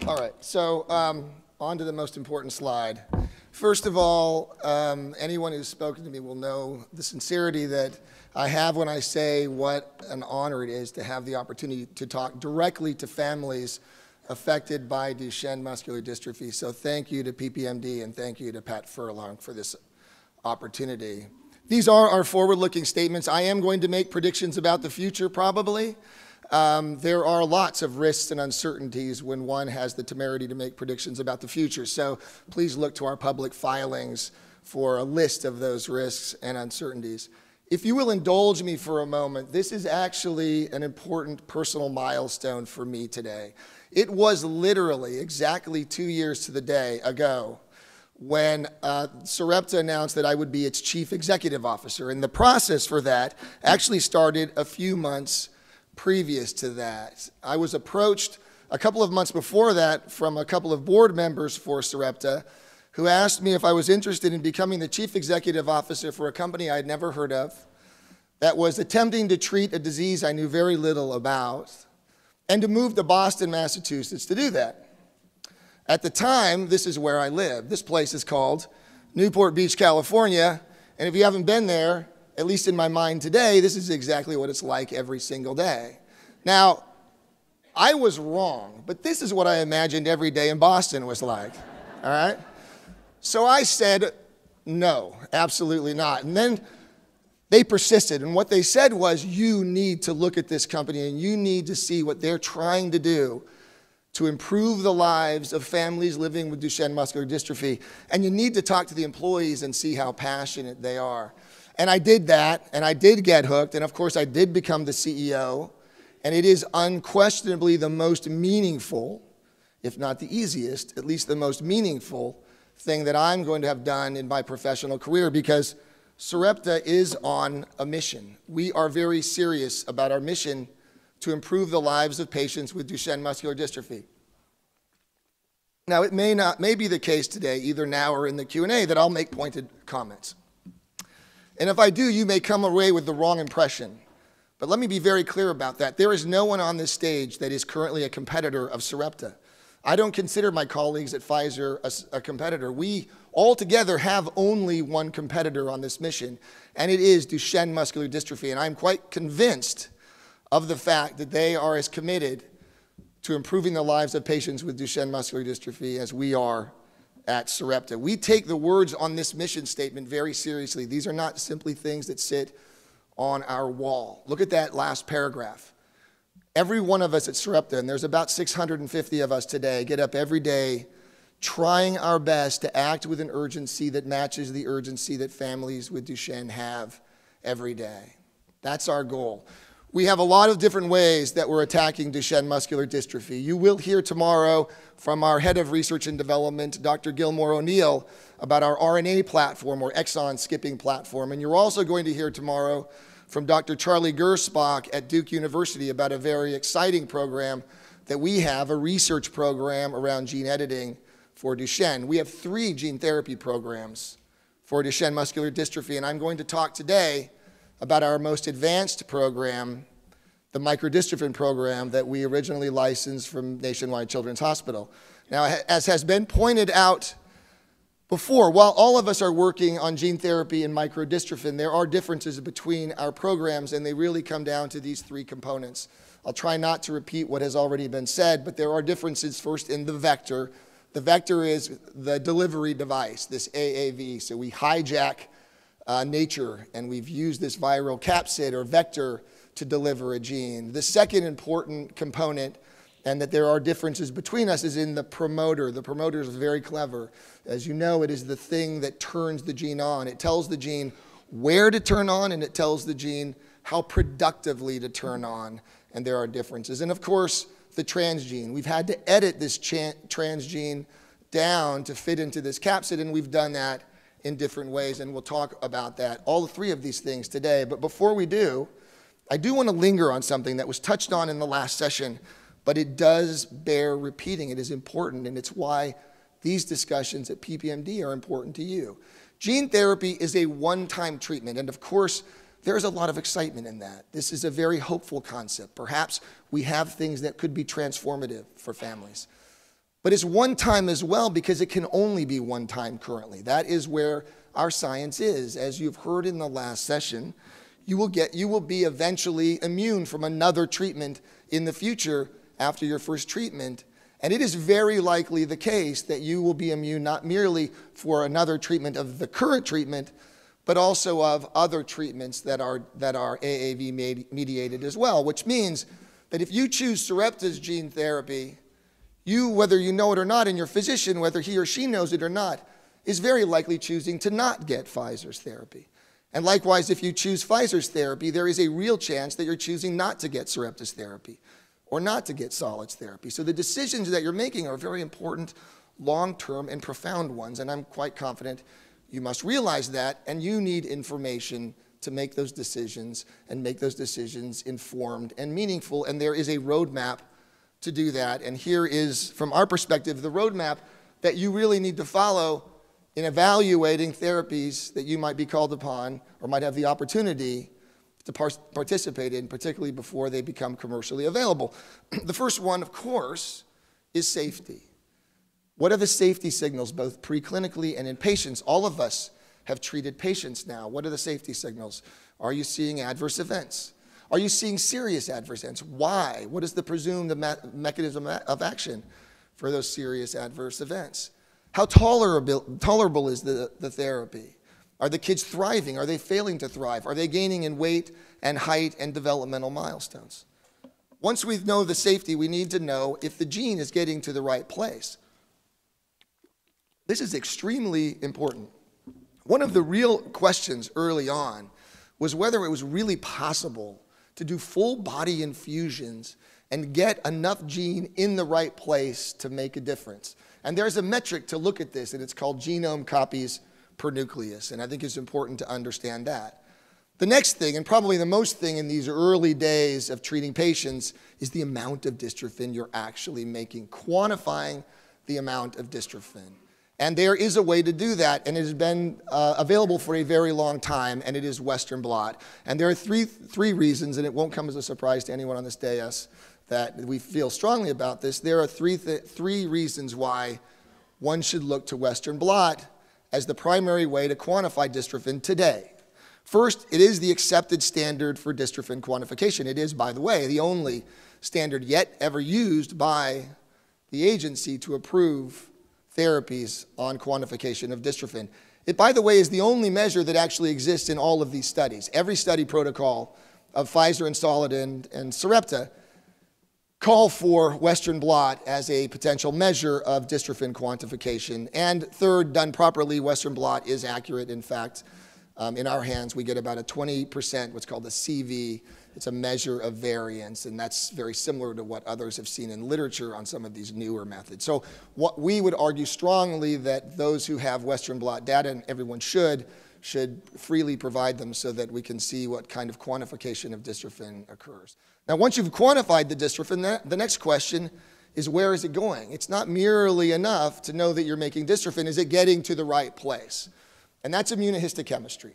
All right. So um, on to the most important slide. First of all, um, anyone who's spoken to me will know the sincerity that I have when I say what an honor it is to have the opportunity to talk directly to families affected by Duchenne muscular dystrophy. So thank you to P P M D and thank you to Pat Furlong for this opportunity. These are our forward-looking statements. I am going to make predictions about the future, probably. Um, there are lots of risks and uncertainties when one has the temerity to make predictions about the future. So please look to our public filings for a list of those risks and uncertainties. If you will indulge me for a moment, this is actually an important personal milestone for me today. It was literally exactly two years to the day ago when uh, Sarepta announced that I would be its chief executive officer. And the process for that actually started a few months previous to that. I was approached a couple of months before that from a couple of board members for Sarepta who asked me if I was interested in becoming the chief executive officer for a company I had never heard of that was attempting to treat a disease I knew very little about and to move to Boston, Massachusetts to do that. At the time, this is where I lived. This place is called Newport Beach, California, and if you haven't been there, at least in my mind today, this is exactly what it's like every single day. Now, I was wrong, but this is what I imagined every day in Boston was like, all right? So I said, no, absolutely not. And then they persisted, and what they said was, you need to look at this company and you need to see what they're trying to do to improve the lives of families living with Duchenne muscular dystrophy, and you need to talk to the employees and see how passionate they are. And I did that, and I did get hooked, and of course I did become the C E O, and it is unquestionably the most meaningful, if not the easiest, at least the most meaningful thing that I'm going to have done in my professional career, because Sarepta is on a mission. We are very serious about our mission to improve the lives of patients with Duchenne muscular dystrophy. Now, it may not, may be the case today, either now or in the Q and A, that I'll make pointed comments. And if I do, you may come away with the wrong impression. But let me be very clear about that. There is no one on this stage that is currently a competitor of Sarepta. I don't consider my colleagues at Pfizer a, a competitor. We all together have only one competitor on this mission, and it is Duchenne muscular dystrophy. And I'm quite convinced of the fact that they are as committed to improving the lives of patients with Duchenne muscular dystrophy as we are at Sarepta. We take the words on this mission statement very seriously. These are not simply things that sit on our wall. Look at that last paragraph. Every one of us at Sarepta, and there's about six hundred fifty of us today, get up every day trying our best to act with an urgency that matches the urgency that families with Duchenne have every day. That's our goal. We have a lot of different ways that we're attacking Duchenne muscular dystrophy. You will hear tomorrow from our head of research and development, Doctor Gilmore O'Neill, about our R N A platform or exon skipping platform. And you're also going to hear tomorrow from Doctor Charlie Gersbach at Duke University about a very exciting program that we have, a research program around gene editing for Duchenne. We have three gene therapy programs for Duchenne muscular dystrophy, and I'm going to talk today about our most advanced program, the microdystrophin program that we originally licensed from Nationwide Children's Hospital. Now, as has been pointed out before, while all of us are working on gene therapy and microdystrophin, there are differences between our programs, and they really come down to these three components. I'll try not to repeat what has already been said, but there are differences first in the vector. The vector is the delivery device, this A A V. So we hijack uh, nature, and we've used this viral capsid or vector to deliver a gene. The second important component, and that there are differences between us, is in the promoter. The promoter is very clever. As you know, it is the thing that turns the gene on. It tells the gene where to turn on, and it tells the gene how productively to turn on, and there are differences. And of course, the transgene. We've had to edit this transgene down to fit into this capsid, and we've done that in different ways, and we'll talk about that, all three of these things today. But before we do, I do want to linger on something that was touched on in the last session, but it does bear repeating. It is important, and it's why these discussions at P P M D are important to you. Gene therapy is a one-time treatment, and of course, there's a lot of excitement in that. This is a very hopeful concept. Perhaps we have things that could be transformative for families. But it's one time as well, because it can only be one time currently. That is where our science is. As you've heard in the last session, you will get, you will be eventually immune from another treatment in the future after your first treatment, and it is very likely the case that you will be immune not merely for another treatment of the current treatment, but also of other treatments that are, that are A A V-mediated as well, which means that if you choose Sarepta's gene therapy, you, whether you know it or not, and your physician, whether he or she knows it or not, is very likely choosing to not get Pfizer's therapy. And likewise, if you choose Pfizer's therapy, there is a real chance that you're choosing not to get Sarepta's therapy, or not to get Solid's therapy. So the decisions that you're making are very important, long-term and profound ones, and I'm quite confident you must realize that, and you need information to make those decisions and make those decisions informed and meaningful, and there is a roadmap to do that. And here is, from our perspective, the roadmap that you really need to follow in evaluating therapies that you might be called upon or might have the opportunity to participate in, particularly before they become commercially available. The first one, of course, is safety. What are the safety signals, both preclinically and in patients? All of us have treated patients now. What are the safety signals? Are you seeing adverse events? Are you seeing serious adverse events? Why? What is the presumed mechanism of action for those serious adverse events? How tolerable, tolerable is the, the therapy? Are the kids thriving? Are they failing to thrive? Are they gaining in weight and height and developmental milestones? Once we know the safety, we need to know if the gene is getting to the right place. This is extremely important. One of the real questions early on was whether it was really possible to do full body infusions and get enough gene in the right place to make a difference. And there's a metric to look at this, and it's called genome copies per nucleus, and I think it's important to understand that. The next thing, and probably the most thing in these early days of treating patients, is the amount of dystrophin you're actually making, quantifying the amount of dystrophin. And there is a way to do that, and it has been uh, available for a very long time, and it is Western blot. And there are three, three reasons, and it won't come as a surprise to anyone on this dais that we feel strongly about this. There are three, th three reasons why one should look to Western blot as the primary way to quantify dystrophin today. First, it is the accepted standard for dystrophin quantification. It is, by the way, the only standard yet ever used by the agency to approve therapies on quantification of dystrophin. It, by the way, is the only measure that actually exists in all of these studies. Every study protocol of Pfizer and Solid and, and Sarepta call for Western blot as a potential measure of dystrophin quantification. And third, done properly, Western blot is accurate. In fact, um, in our hands, we get about a twenty percent, what's called a C V. It's a measure of variance, and that's very similar to what others have seen in literature on some of these newer methods. So what we would argue strongly that those who have Western blot data, and everyone should, should freely provide them so that we can see what kind of quantification of dystrophin occurs. Now, once you've quantified the dystrophin, the next question is, where is it going? It's not merely enough to know that you're making dystrophin. Is it getting to the right place? And that's immunohistochemistry.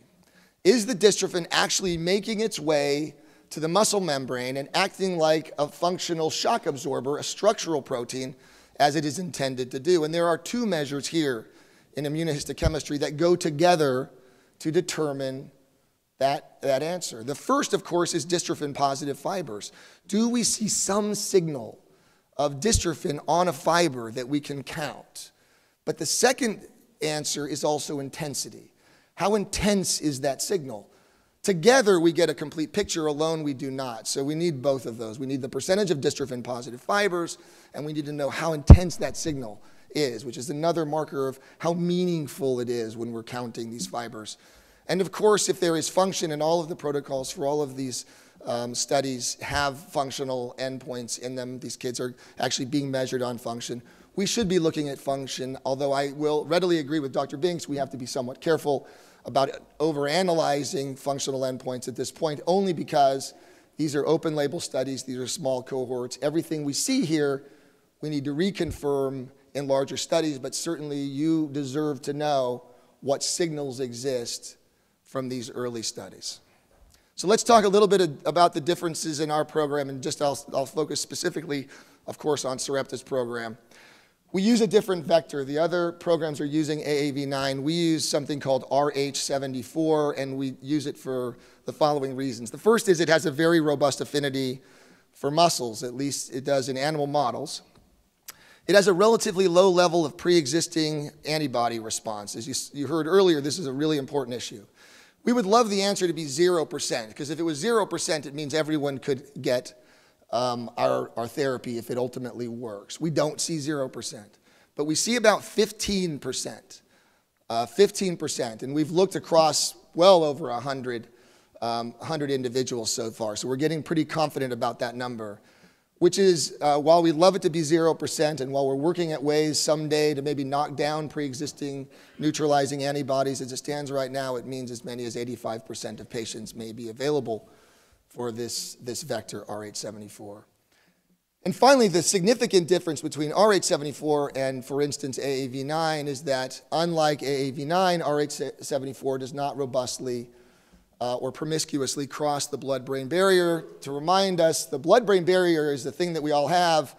Is the dystrophin actually making its way to the muscle membrane and acting like a functional shock absorber, a structural protein, as it is intended to do? And there are two measures here in immunohistochemistry that go together to determine that, that answer. The first, of course, is dystrophin-positive fibers. Do we see some signal of dystrophin on a fiber that we can count? But the second answer is also intensity. How intense is that signal? Together, we get a complete picture. Alone, we do not. So we need both of those. We need the percentage of dystrophin-positive fibers, and we need to know how intense that signal is, which is another marker of how meaningful it is when we're counting these fibers. And of course, if there is function, in all of the protocols for all of these um, studies have functional endpoints in them. These kids are actually being measured on function. We should be looking at function, although I will readily agree with Doctor Binks, we have to be somewhat careful about overanalyzing functional endpoints at this point, only because these are open label studies, these are small cohorts. Everything we see here, we need to reconfirm in larger studies, but certainly you deserve to know what signals exist from these early studies. So let's talk a little bit about the differences in our program, and just I'll, I'll focus specifically, of course, on Sarepta's program. We use a different vector. The other programs are using A A V nine. We use something called R H seventy-four, and we use it for the following reasons. The first is it has a very robust affinity for muscles, at least it does in animal models. It has a relatively low level of pre-existing antibody response. As you, you heard earlier, this is a really important issue. We would love the answer to be zero percent, because if it was zero percent, it means everyone could get Um, our, our therapy if it ultimately works. We don't see zero percent, but we see about fifteen percent, uh, fifteen percent, and we've looked across well over one hundred, um, one hundred individuals so far, so we're getting pretty confident about that number, which is, uh, while we'd love it to be zero percent, and while we're working at ways someday to maybe knock down pre-existing neutralizing antibodies, as it stands right now, it means as many as eighty-five percent of patients may be available for this, this vector, R H seventy-four. And finally, the significant difference between R H seventy-four and, for instance, A A V nine is that, unlike A A V nine, R H seventy-four does not robustly uh, or promiscuously cross the blood-brain barrier. To remind us, the blood-brain barrier is the thing that we all have,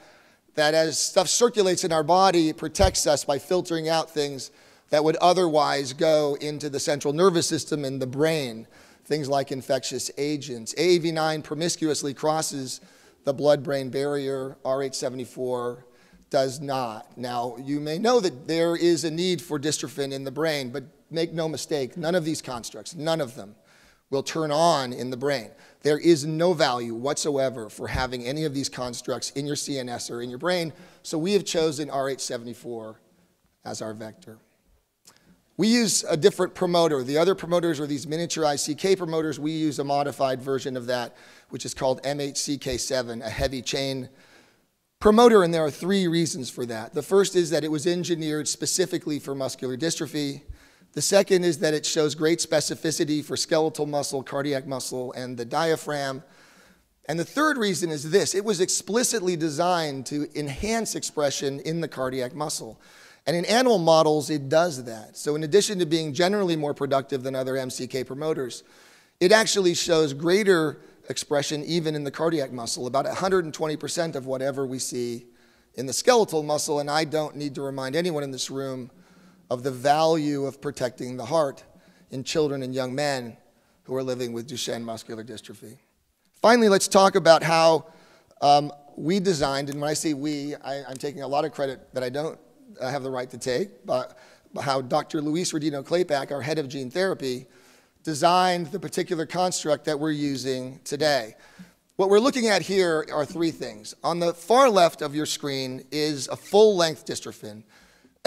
that as stuff circulates in our body, it protects us by filtering out things that would otherwise go into the central nervous system and the brain. Things like infectious agents. A A V nine promiscuously crosses the blood-brain barrier. R H seventy-four does not. Now, you may know that there is a need for dystrophin in the brain, but make no mistake, none of these constructs, none of them, will turn on in the brain. There is no value whatsoever for having any of these constructs in your C N S or in your brain, so we have chosen R H seventy-four as our vector. We use a different promoter. The other promoters are these miniature I C K promoters. We use a modified version of that, which is called M H C K seven, a heavy chain promoter, and there are three reasons for that. The first is that it was engineered specifically for muscular dystrophy. The second is that it shows great specificity for skeletal muscle, cardiac muscle, and the diaphragm. And the third reason is this: it was explicitly designed to enhance expression in the cardiac muscle. And in animal models, it does that. So in addition to being generally more productive than other M C K promoters, it actually shows greater expression even in the cardiac muscle, about one hundred twenty percent of whatever we see in the skeletal muscle. And I don't need to remind anyone in this room of the value of protecting the heart in children and young men who are living with Duchenne muscular dystrophy. Finally, let's talk about how um, we designed, and when I say we, I, I'm taking a lot of credit that I don't I have the right to take, but how Doctor Luis Rodino-Klayback, our head of gene therapy, designed the particular construct that we're using today. What we're looking at here are three things. On the far left of your screen is a full-length dystrophin.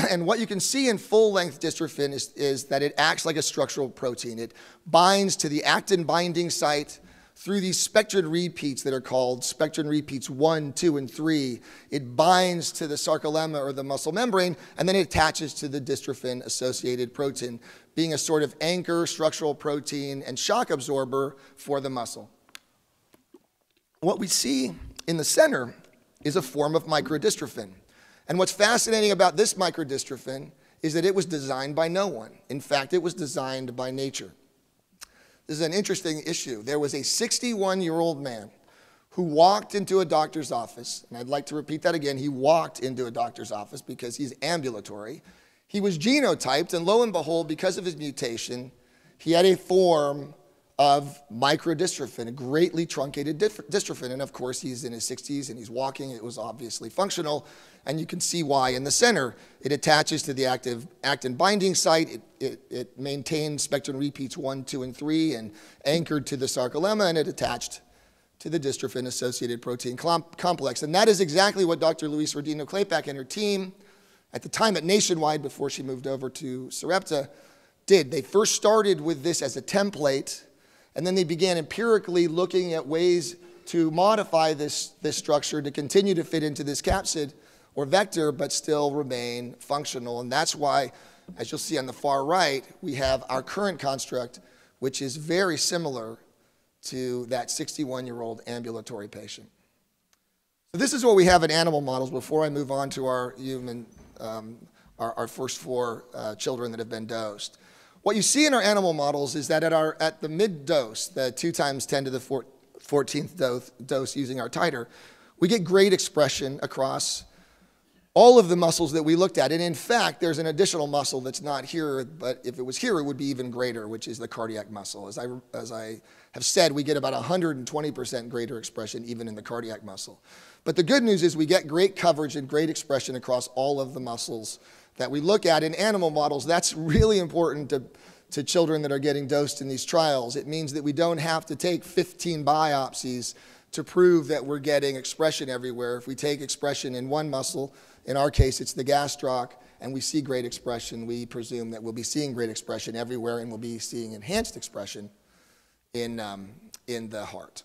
And what you can see in full-length dystrophin is, is that it acts like a structural protein. It binds to the actin binding site through these spectrin repeats that are called spectrin repeats one, two, and three. It binds to the sarcolemma or the muscle membrane, and then it attaches to the dystrophin-associated protein, being a sort of anchor structural protein and shock absorber for the muscle. What we see in the center is a form of microdystrophin. And what's fascinating about this microdystrophin is that it was designed by no one. In fact, it was designed by nature. This is an interesting issue. There was a sixty-one-year-old man who walked into a doctor's office, and I'd like to repeat that again, he walked into a doctor's office because he's ambulatory. He was genotyped, and lo and behold, because of his mutation, he had a form of microdystrophin, a greatly truncated dystrophin, and of course he's in his sixties and he's walking. It was obviously functional, and you can see why in the center. It attaches to the active actin binding site, it, it, it maintains spectrin repeats one, two, and three, and anchored to the sarcolemma, and it attached to the dystrophin-associated protein complex. And that is exactly what Doctor Luis Rodino-Klayback and her team, at the time at Nationwide before she moved over to Sarepta, did. They first started with this as a template, and then they began empirically looking at ways to modify this, this structure to continue to fit into this capsid or vector, but still remain functional. And that's why, as you'll see on the far right, we have our current construct, which is very similar to that sixty-one-year-old ambulatory patient. So this is what we have in animal models before I move on to our human, um, our, our first four uh, children that have been dosed. What you see in our animal models is that at, our, at the mid-dose, the two times ten to the fourteenth dose, dose using our titer, we get great expression across all of the muscles that we looked at. And in fact, there's an additional muscle that's not here, but if it was here, it would be even greater, which is the cardiac muscle. As I, as I have said, we get about one hundred twenty percent greater expression even in the cardiac muscle. But the good news is we get great coverage and great expression across all of the muscles that we look at in animal models. That's really important to, to children that are getting dosed in these trials. It means that we don't have to take fifteen biopsies to prove that we're getting expression everywhere. If we take expression in one muscle, in our case it's the gastroc, and we see great expression, we presume that we'll be seeing great expression everywhere, and we'll be seeing enhanced expression in, um, in the heart.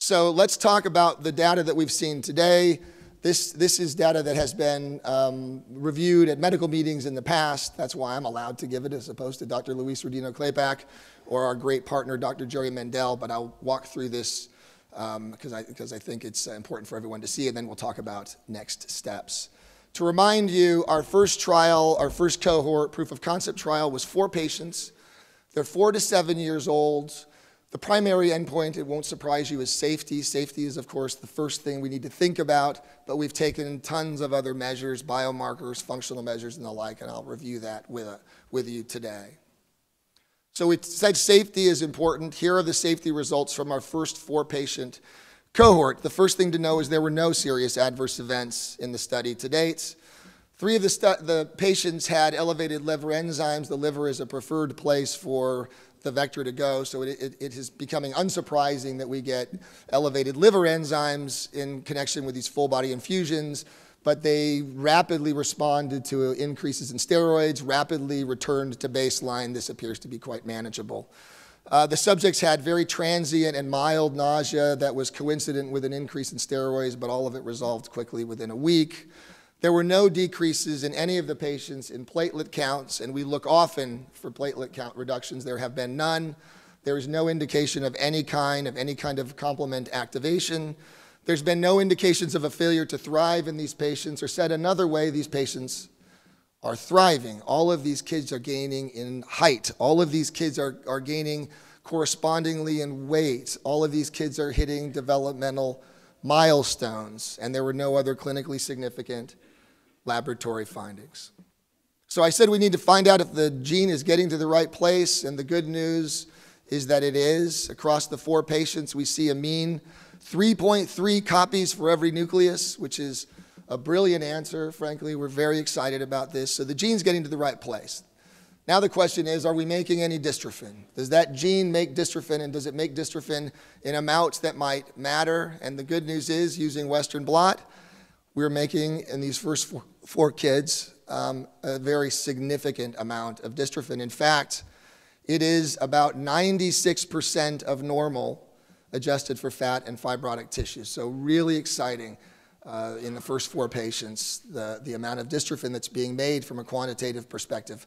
So let's talk about the data that we've seen today. This, this is data that has been um, reviewed at medical meetings in the past. That's why I'm allowed to give it as opposed to Doctor Luis Rodino-Klayback or our great partner, Doctor Jerry Mendel. But I'll walk through this because um, I, because I think it's important for everyone to see, and then we'll talk about next steps. To remind you, our first trial, our first cohort proof of concept trial was four patients. They're four to seven years old. The primary endpoint, it won't surprise you, is safety. Safety is, of course, the first thing we need to think about, but we've taken tons of other measures, biomarkers, functional measures, and the like, and I'll review that with, a, with you today. So we said safety is important. Here are the safety results from our first four-patient cohort. The first thing to know is there were no serious adverse events in the study to date. Three of the, the patients had elevated liver enzymes. The liver is a preferred place for the vector to go, so it, it, it is becoming unsurprising that we get elevated liver enzymes in connection with these full body infusions, but they rapidly responded to increases in steroids, rapidly returned to baseline. This appears to be quite manageable. Uh, the subjects had very transient and mild nausea that was coincident with an increase in steroids, but all of it resolved quickly within a week. There were no decreases in any of the patients in platelet counts, and we look often for platelet count reductions. There have been none. There is no indication of any kind, of any kind of complement activation. There's been no indications of a failure to thrive in these patients, or said another way, these patients are thriving. All of these kids are gaining in height. All of these kids are, are gaining correspondingly in weight. All of these kids are hitting developmental milestones, and there were no other clinically significant laboratory findings. So I said we need to find out if the gene is getting to the right place, and the good news is that it is. Across the four patients, we see a mean three point three copies for every nucleus, which is a brilliant answer, frankly. We're very excited about this. So the gene's getting to the right place. Now the question is, are we making any dystrophin? Does that gene make dystrophin, and does it make dystrophin in amounts that might matter? And the good news is, using Western blot, we're making, in these first four, four kids, um, a very significant amount of dystrophin. In fact, it is about ninety-six percent of normal adjusted for fat and fibrotic tissue. So really exciting. Uh, in the first four patients, the, the amount of dystrophin that's being made from a quantitative perspective.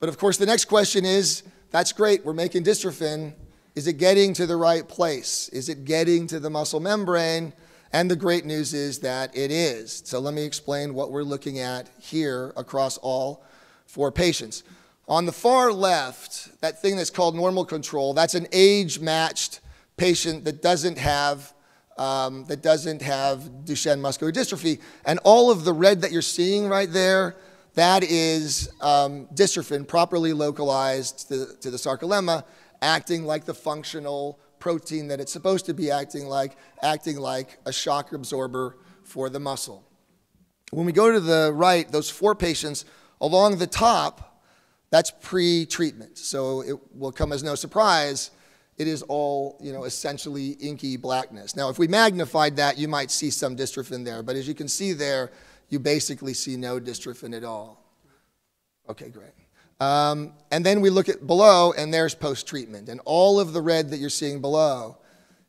But of course, the next question is, that's great, we're making dystrophin. Is it getting to the right place? Is it getting to the muscle membrane? And the great news is that it is. So let me explain what we're looking at here across all four patients. On the far left, that thing that's called normal control, that's an age-matched patient that doesn't have Um, that doesn't have Duchenne muscular dystrophy. And all of the red that you're seeing right there, that is um, dystrophin properly localized to the, to the sarcolemma, acting like the functional protein that it's supposed to be acting like, acting like a shock absorber for the muscle. When we go to the right, those four patients along the top, that's pre-treatment. So it will come as no surprise, it is all, you know, essentially inky blackness. Now, if we magnified that, you might see some dystrophin there. But as you can see there, you basically see no dystrophin at all. OK, great. Um, and then we look at below, and there's post-treatment. And all of the red that you're seeing below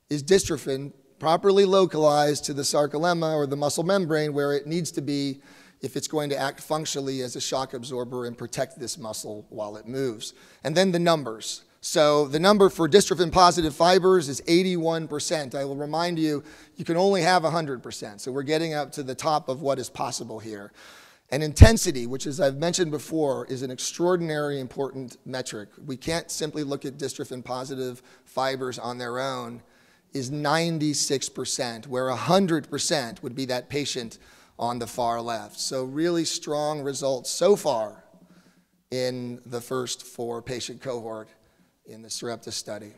is dystrophin properly localized to the sarcolemma or the muscle membrane where it needs to be if it's going to act functionally as a shock absorber and protect this muscle while it moves. And then the numbers. So the number for dystrophin-positive fibers is eighty-one percent. I will remind you, you can only have one hundred percent. So we're getting up to the top of what is possible here. And intensity, which as I've mentioned before, is an extraordinarily important metric. We can't simply look at dystrophin-positive fibers on their own, is ninety-six percent, where one hundred percent would be that patient on the far left. So really strong results so far in the first four patient cohort in the Sarepta study.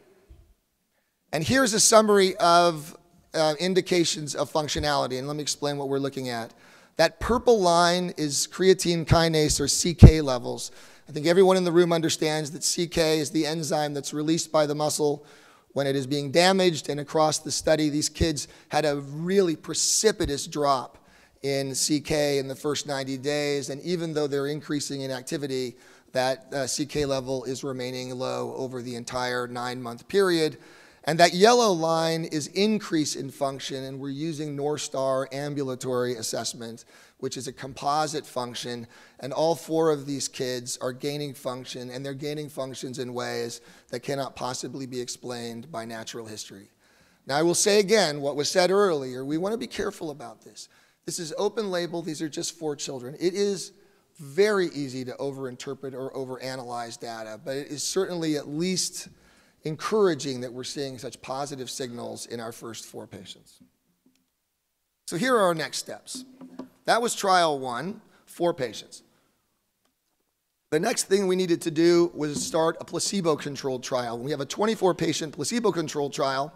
And here's a summary of uh, indications of functionality, and let me explain what we're looking at. That purple line is creatine kinase, or C K levels. I think everyone in the room understands that C K is the enzyme that's released by the muscle when it is being damaged, and across the study, these kids had a really precipitous drop in C K in the first ninety days, and even though they're increasing in activity, that uh, C K level is remaining low over the entire nine-month period. And that yellow line is increase in function, and we're using North Star Ambulatory Assessment, which is a composite function, and all four of these kids are gaining function, and they're gaining functions in ways that cannot possibly be explained by natural history. Now, I will say again what was said earlier. We want to be careful about this. This is open label. These are just four children. It is very easy to overinterpret or overanalyze data, but it is certainly at least encouraging that we're seeing such positive signals in our first four patients. So here are our next steps. That was trial one, four patients. The next thing we needed to do was start a placebo-controlled trial. We have a twenty-four patient placebo-controlled trial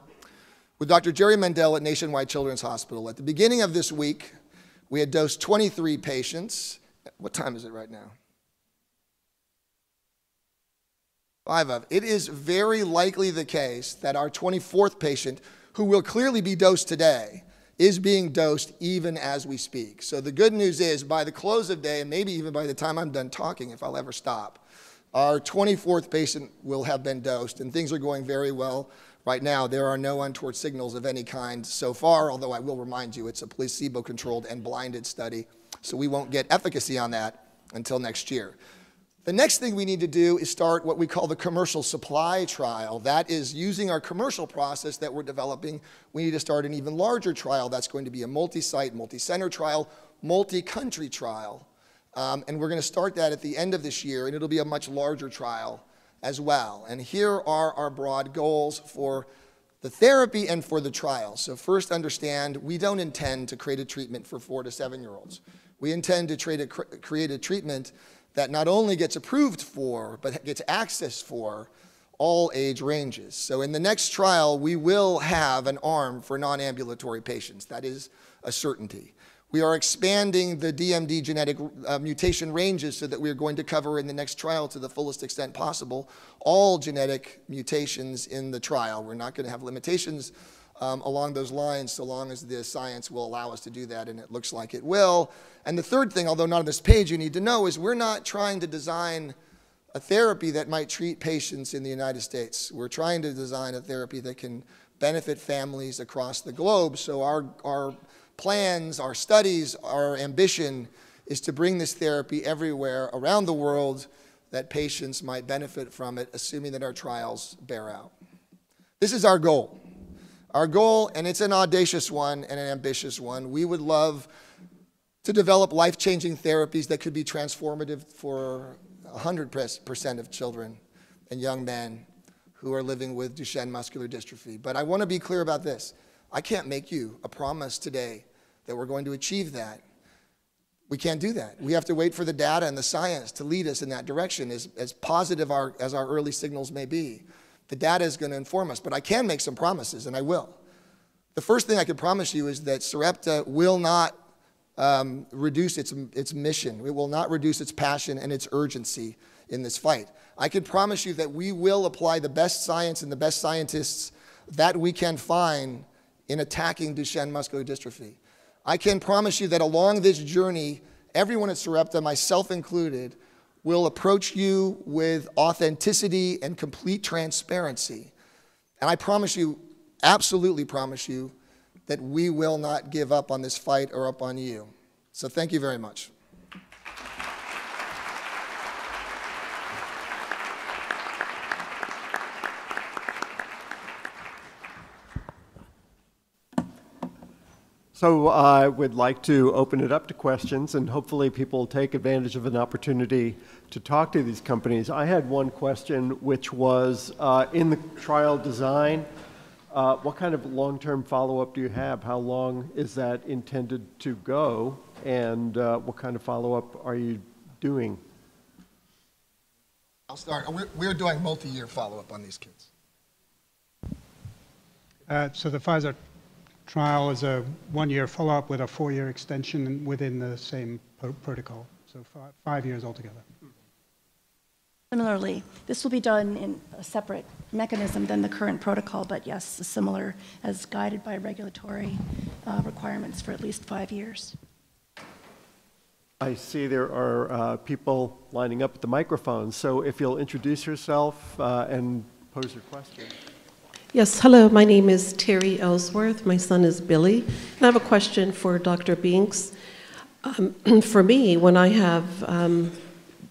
with Doctor Jerry Mendel at Nationwide Children's Hospital. At the beginning of this week, we had dosed twenty-three patients. What time is it right now? Five of. It is very likely the case that our twenty-fourth patient, who will clearly be dosed today, is being dosed even as we speak. So the good news is, by the close of day, and maybe even by the time I'm done talking, if I'll ever stop, our twenty-fourth patient will have been dosed, and things are going very well right now. There are no untoward signals of any kind so far, although I will remind you it's a placebo-controlled and blinded study. So we won't get efficacy on that until next year. The next thing we need to do is start what we call the commercial supply trial. That is, using our commercial process that we're developing, we need to start an even larger trial. That's going to be a multi-site, multi-center trial, multi-country trial. Um, and we're going to start that at the end of this year, and it'll be a much larger trial as well. And here are our broad goals for the therapy and for the trial. So first, understand we don't intend to create a treatment for four to seven-year-olds. We intend to create a, create a treatment that not only gets approved for, but gets access for all age ranges. So in the next trial, we will have an arm for non-ambulatory patients. That is a certainty. We are expanding the D M D genetic uh, mutation ranges so that we are going to cover in the next trial to the fullest extent possible all genetic mutations in the trial. We're not going to have limitations um, along those lines so long as the science will allow us to do that, and it looks like it will. And the third thing, although not on this page, you need to know is we're not trying to design a therapy that might treat patients in the United States. We're trying to design a therapy that can benefit families across the globe. So our, our plans, our studies, our ambition is to bring this therapy everywhere around the world that patients might benefit from it, assuming that our trials bear out. This is our goal. Our goal, and it's an audacious one and an ambitious one. We would love to develop life-changing therapies that could be transformative for one hundred percent of children and young men who are living with Duchenne muscular dystrophy. But I want to be clear about this. I can't make you a promise today that we're going to achieve that. We can't do that. We have to wait for the data and the science to lead us in that direction, as, as positive our, as our early signals may be. The data is going to inform us, but I can make some promises, and I will. The first thing I can promise you is that Sarepta will not um, reduce its, its mission. It will not reduce its passion and its urgency in this fight. I can promise you that we will apply the best science and the best scientists that we can find in attacking Duchenne muscular dystrophy. I can promise you that along this journey, everyone at Sarepta, myself included, will approach you with authenticity and complete transparency. And I promise you, absolutely promise you, that we will not give up on this fight or up on you. So thank you very much. So I would like to open it up to questions, and hopefully people take advantage of an opportunity to talk to these companies. I had one question, which was uh, in the trial design, uh, what kind of long-term follow-up do you have? How long is that intended to go? And uh, what kind of follow-up are you doing? I'll start. We're, we're doing multi-year follow-up on these kids. Uh, so the Pfizer trial is a one-year follow-up with a four-year extension within the same protocol, so five, five years altogether. Similarly, this will be done in a separate mechanism than the current protocol, but yes, similar as guided by regulatory uh, requirements for at least five years. I see there are uh, people lining up at the microphone, so if you'll introduce yourself uh, and pose your question. Yes, hello, my name is Terry Ellsworth. My son is Billy. And I have a question for Doctor Binks. Um, for me, when I have um,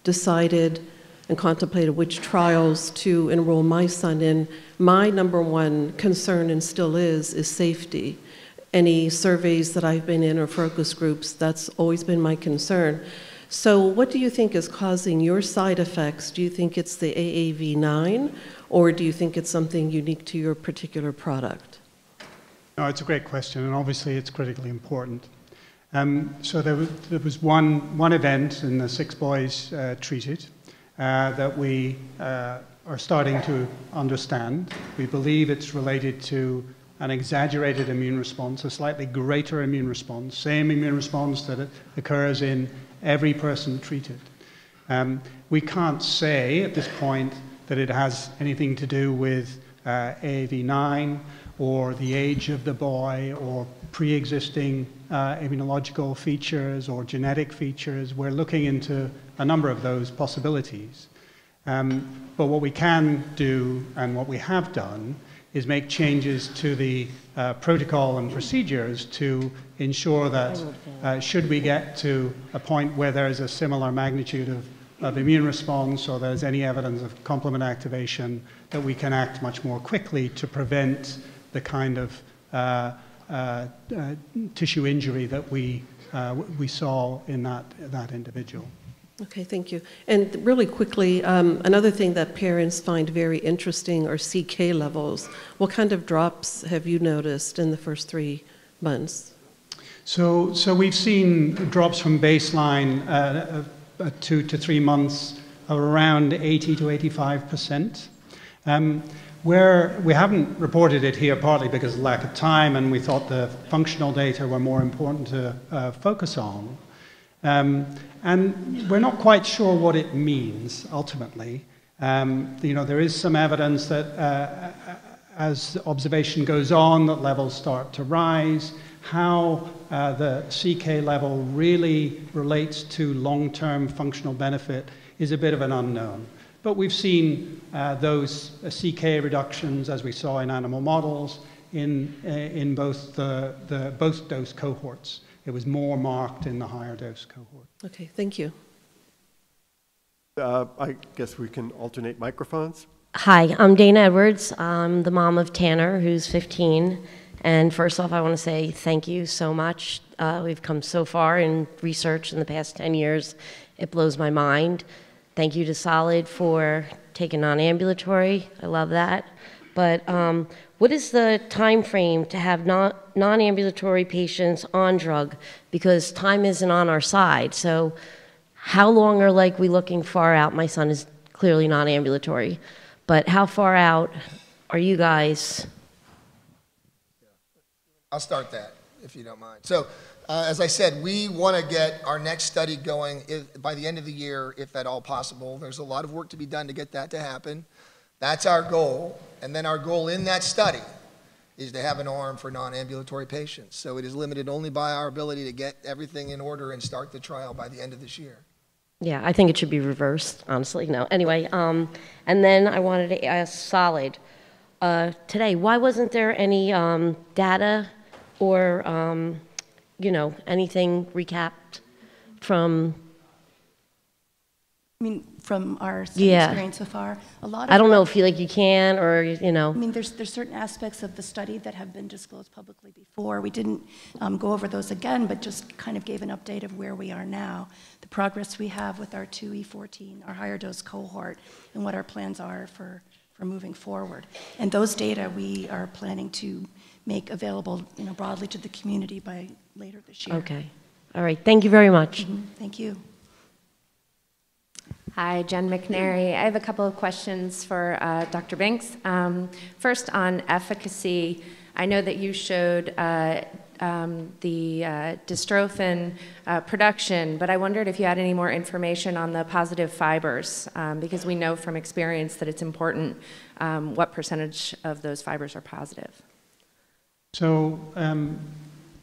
decided and contemplated which trials to enroll my son in, my number one concern, and still is, is safety. Any surveys that I've been in or focus groups, that's always been my concern. So what do you think is causing your side effects? Do you think it's the A A V nine? Or do you think it's something unique to your particular product? No, it's a great question, and obviously it's critically important. Um, so there was, there was one, one event in the six boys uh, treated uh, that we uh, are starting to understand. We believe it's related to an exaggerated immune response, a slightly greater immune response, same immune response that occurs in every person treated. Um, we can't say at this point that it has anything to do with uh, A A V nine or the age of the boy or pre-existing uh, immunological features or genetic features. We're looking into a number of those possibilities. Um, but what we can do, and what we have done, is make changes to the uh, protocol and procedures to ensure that uh, should we get to a point where there is a similar magnitude of of immune response, or there's any evidence of complement activation, that we can act much more quickly to prevent the kind of uh, uh, uh, tissue injury that we, uh, we saw in that, that individual. Okay, thank you. And really quickly, um, another thing that parents find very interesting are C K levels. What kind of drops have you noticed in the first three months? So, so we've seen drops from baseline uh, Uh, two to three months of around eighty to eighty-five percent. Um, Where we haven't reported it here, partly because of lack of time, and we thought the functional data were more important to uh, focus on. Um, and we're not quite sure what it means, ultimately. Um, you know, there is some evidence that uh, as observation goes on, that levels start to rise. How uh, the C K level really relates to long-term functional benefit is a bit of an unknown. But we've seen uh, those uh, C K reductions, as we saw in animal models, in, uh, in both, the, the, both dose cohorts. It was more marked in the higher dose cohort. Okay, thank you. Uh, I guess we can alternate microphones. Hi, I'm Dana Edwards. I'm the mom of Tanner, who's fifteen. And first off, I want to say thank you so much. Uh, we've come so far in research in the past ten years. It blows my mind. Thank you to Solid for taking on ambulatory. I love that. But um, what is the time frame to have non-ambulatory patients on drug? Because time isn't on our side. So how long are like we looking far out? My son is clearly non-ambulatory. But how far out are you guys? I'll start that, if you don't mind. So. Uh, as I said, we want to get our next study going if, by the end of the year, if at all possible. There's a lot of work to be done to get that to happen. That's our goal. And then our goal in that study is to have an arm for non-ambulatory patients. So it is limited only by our ability to get everything in order and start the trial by the end of this year. Yeah, I think it should be reversed, honestly. No, anyway, um, and then I wanted to ask Solid uh, today, why wasn't there any um, data or... Um, you know, anything recapped from... I mean, from our yeah. experience so far? A lot of I don't know if you, like, you can or, you know... I mean, there's, there's certain aspects of the study that have been disclosed publicly before. We didn't um, go over those again, but just kind of gave an update of where we are now, the progress we have with our two E fourteen, our higher dose cohort, and what our plans are for, for moving forward. And those data we are planning to make available, you know, broadly to the community by later this year. Okay. All right. Thank you very much. Mm-hmm. Thank you. Hi, Jen McNary. I have a couple of questions for uh, Doctor Binks. Um, first, on efficacy, I know that you showed uh, um, the uh, dystrophin uh, production, but I wondered if you had any more information on the positive fibers, um, because we know from experience that it's important um, what percentage of those fibers are positive. So um,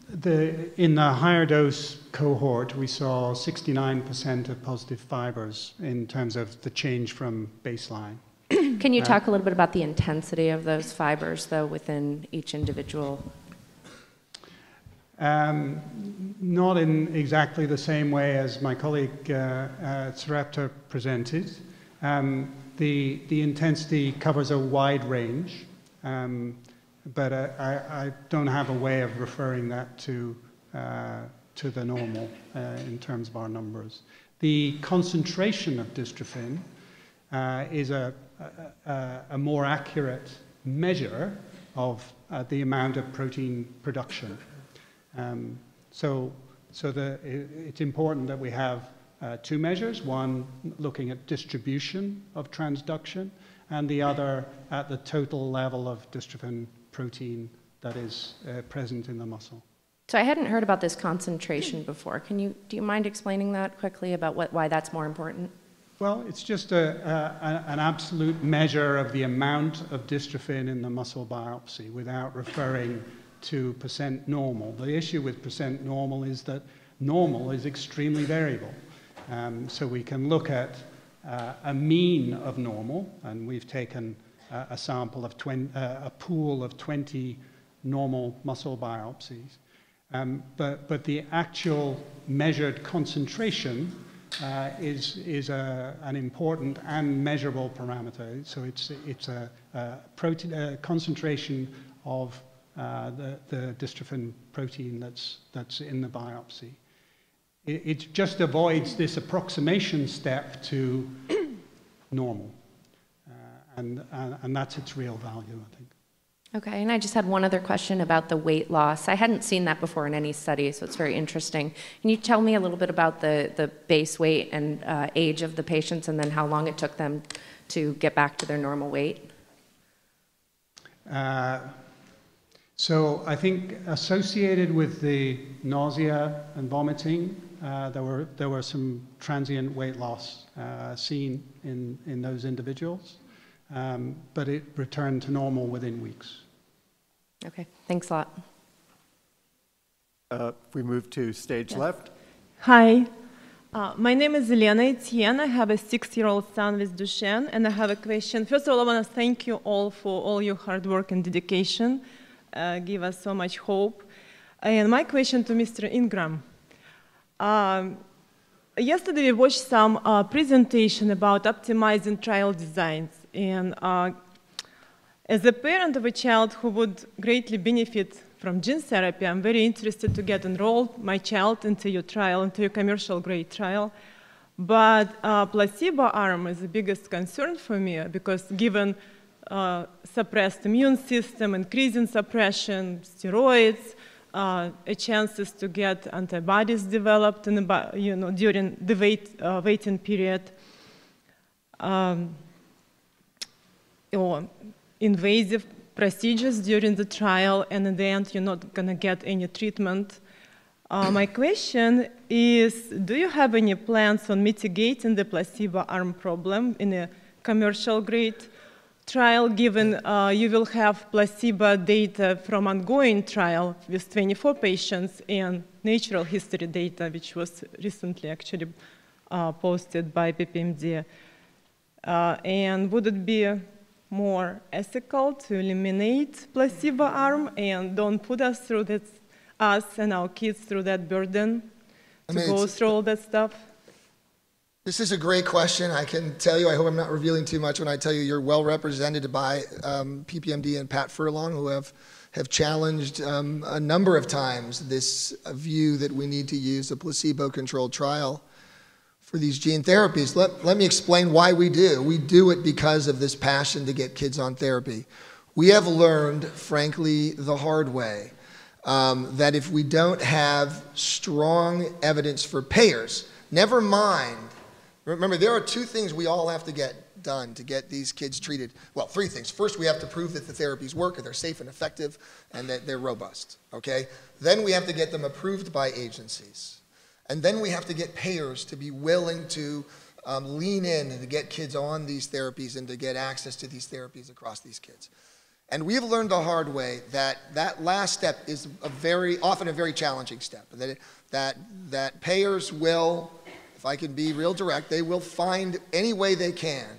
the, in the higher dose cohort, we saw sixty-nine percent of positive fibers in terms of the change from baseline. Can you uh, talk a little bit about the intensity of those fibers, though, within each individual? Um, not in exactly the same way as my colleague uh, uh, Sarepta presented. Um, the, the intensity covers a wide range. Um, But uh, I, I don't have a way of referring that to, uh, to the normal uh, in terms of our numbers. The concentration of dystrophin uh, is a, a, a more accurate measure of uh, the amount of protein production. Um, so so the, it, it's important that we have uh, two measures, one looking at distribution of transduction and the other at the total level of dystrophin protein that is uh, present in the muscle. So I hadn't heard about this concentration before. Can you, do you mind explaining that quickly about what, why that's more important? Well, it's just a, a, an absolute measure of the amount of dystrophin in the muscle biopsy without referring to percent normal. The issue with percent normal is that normal is extremely variable. Um, so we can look at uh, a mean of normal, and we've taken a sample of twenty, uh, a pool of twenty normal muscle biopsies. Um, but, but the actual measured concentration uh, is, is a, an important and measurable parameter. So it's, it's a, a, protein, a concentration of uh, the, the dystrophin protein that's, that's in the biopsy. It, it just avoids this approximation step to normal. And, and, and that's its real value, I think. Okay, and I just had one other question about the weight loss. I hadn't seen that before in any study, so it's very interesting. Can you tell me a little bit about the, the base weight and uh, age of the patients and then how long it took them to get back to their normal weight? Uh, so I think associated with the nausea and vomiting, uh, there were there were some transient weight loss uh, seen in in those individuals, um, but it returned to normal within weeks. Okay, thanks a lot. Uh, if we move to stage yeah. left. Hi. Uh, my name is Elena Etienne. I have a six-year-old son with Duchenne, and I have a question. First of all, I want to thank you all for all your hard work and dedication. Uh, give us so much hope. And my question to Mister Ingram. Um, yesterday, we watched some uh, presentation about optimizing trial designs. And uh, as a parent of a child who would greatly benefit from gene therapy, I'm very interested to get enrolled, my child, into your trial, into your commercial-grade trial. But uh, placebo arm is the biggest concern for me because given uh, suppressed immune system, increasing suppression, steroids, uh, a chances to get antibodies developed in the, you know, during the wait, uh, waiting period, um, or invasive procedures during the trial, and in the end, you're not going to get any treatment. Uh, my question is, do you have any plans on mitigating the placebo arm problem in a commercial-grade trial, given uh, you will have placebo data from ongoing trial with twenty-four patients and natural history data, which was recently actually uh, posted by P P M D? Uh, and would it be more ethical to eliminate placebo arm and don't put us through that, us and our kids through that burden to I mean, go through all that stuff? This is a great question. I can tell you, I hope I'm not revealing too much when I tell you you're well represented by um, P P M D and Pat Furlong, who have, have challenged um, a number of times this view that we need to use a placebo-controlled trial for these gene therapies. Let, let me explain why we do. We do it because of this passion to get kids on therapy. We have learned, frankly, the hard way, um, that if we don't have strong evidence for payers, never mind, remember there are two things we all have to get done to get these kids treated. Well, three things. First, we have to prove that the therapies work and they're safe and effective and that they're robust, okay? Then we have to get them approved by agencies. And then we have to get payers to be willing to um, lean in and to get kids on these therapies and to get access to these therapies across these kids. And we've learned the hard way that that last step is a very, often a very challenging step. That, it, that, that payers will, if I can be real direct, they will find any way they can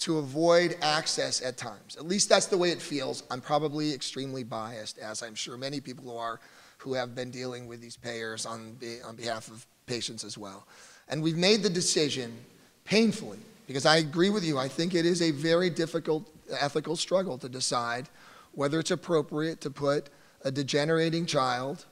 to avoid access at times. At least that's the way it feels. I'm probably extremely biased, as I'm sure many people are, who have been dealing with these payers on, be, on behalf of patients as well. And we've made the decision painfully, because I agree with you, I think it is a very difficult ethical struggle to decide whether it's appropriate to put a degenerating child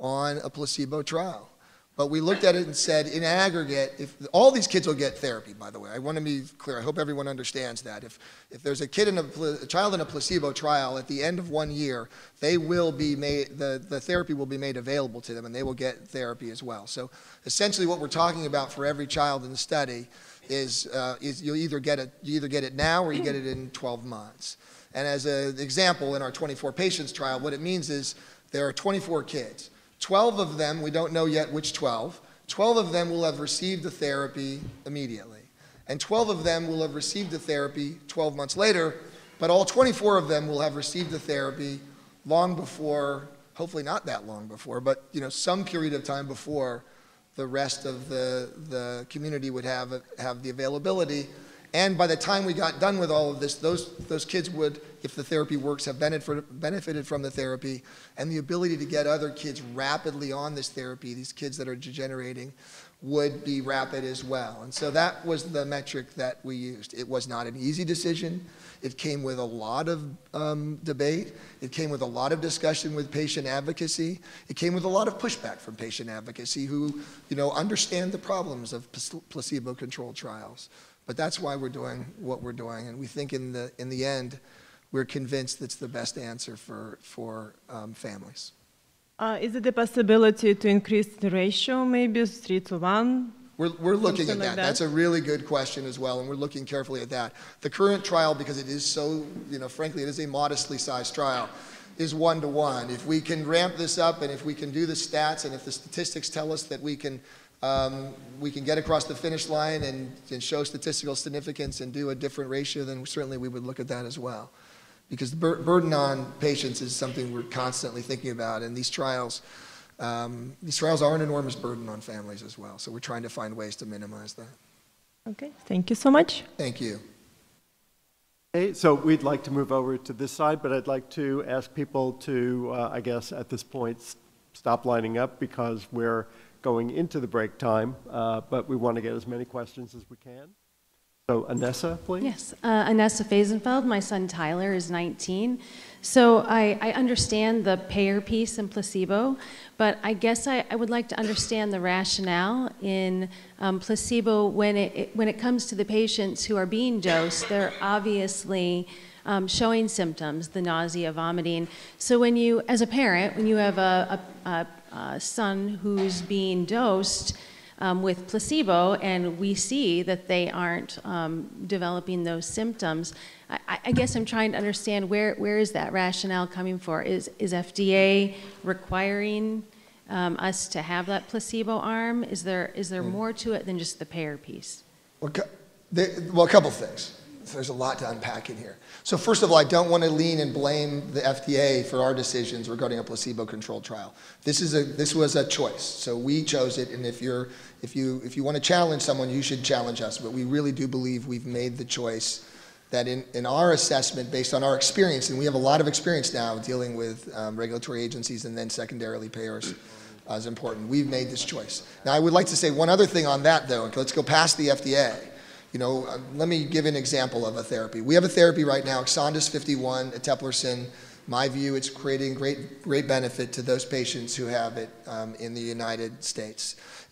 on a placebo trial. But we looked at it and said, in aggregate, if all these kids will get therapy, by the way. I want to be clear. I hope everyone understands that. If, if there's a, kid in a, a child in a placebo trial, at the end of one year, they will be made, the, the therapy will be made available to them, and they will get therapy as well. So essentially what we're talking about for every child in the study is, uh, is you'll either get it, you either get it now or you get it in twelve months. And as an example, in our twenty-four patients trial, what it means is there are twenty-four kids. twelve of them, we don't know yet which twelve, twelve of them will have received the therapy immediately. And twelve of them will have received the therapy twelve months later, but all twenty-four of them will have received the therapy long before, hopefully not that long before, but you know, some period of time before the rest of the, the community would have, have the availability. And by the time we got done with all of this, those, those kids would, if the therapy works, have benefited from the therapy. And the ability to get other kids rapidly on this therapy, these kids that are degenerating, would be rapid as well. And so that was the metric that we used. It was not an easy decision. It came with a lot of um, debate. It came with a lot of discussion with patient advocacy. It came with a lot of pushback from patient advocacy who, you know, understand the problems of placebo-controlled trials. But that's why we're doing what we're doing, and we think in the in the end, we're convinced that's the best answer for for um, families. Uh, is it a possibility to increase the ratio, maybe three to one, We're, we're looking at that. Like that. That's a really good question as well, and we're looking carefully at that. The current trial, because it is so, you know, frankly, it is a modestly sized trial, is one-to-one. If we can ramp this up, and if we can do the stats, and if the statistics tell us that we can, um, we can get across the finish line and, and show statistical significance and do a different ratio, then certainly we would look at that as well. Because the bur burden on patients is something we're constantly thinking about, and these trials, Um, these trials are an enormous burden on families as well, so we're trying to find ways to minimize that. Okay, thank you so much. Thank you. Hey, so we'd like to move over to this side, but I'd like to ask people to, uh, I guess, at this point, stop lining up because we're going into the break time, uh, but we want to get as many questions as we can. So, Anessa, please. Yes, uh, Anessa Faisenfeld. My son Tyler is nineteen. So I, I understand the payer piece and placebo, but I guess I, I would like to understand the rationale in um, placebo when it, it, when it comes to the patients who are being dosed. They're obviously um, showing symptoms, the nausea, vomiting. So when you, as a parent, when you have a, a, a, a son who's being dosed, Um, with placebo, and we see that they aren't um, developing those symptoms. I, I guess I'm trying to understand where, where is that rationale coming for? Is, is F D A requiring um, us to have that placebo arm? Is there, is there more to it than just the payer piece? Well, they, well, a couple things. There's a lot to unpack in here. So first of all, I don't want to lean and blame the F D A for our decisions regarding a placebo-controlled trial. This is a this was a choice, so we chose it. And if you're if you if you want to challenge someone, you should challenge us. But we really do believe we've made the choice that in in our assessment, based on our experience, and we have a lot of experience now dealing with um, regulatory agencies and then secondarily payers, uh, is important. We've made this choice. Now, I would like to say one other thing on that though. Let's go past the F D A. You know, let me give an example of a therapy. We have a therapy right now, Exondys fifty-one, eteplirsen. My view, it's creating great, great benefit to those patients who have it um, in the United States.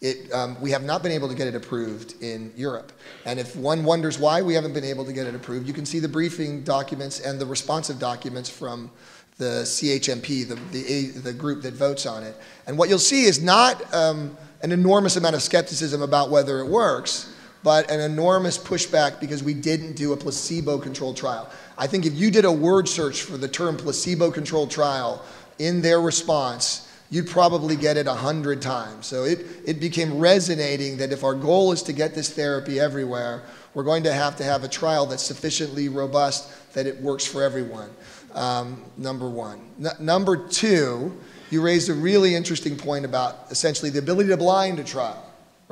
It, um, we have not been able to get it approved in Europe. And if one wonders why we haven't been able to get it approved, you can see the briefing documents and the responsive documents from the C H M P, the, the, the group that votes on it. And what you'll see is not um, an enormous amount of skepticism about whether it works, but an enormous pushback because we didn't do a placebo-controlled trial. I think if you did a word search for the term placebo-controlled trial in their response, you'd probably get it a hundred times. So it, it became resonating that if our goal is to get this therapy everywhere, we're going to have to have a trial that's sufficiently robust that it works for everyone, um, number one. N- number two, you raised a really interesting point about essentially the ability to blind a trial,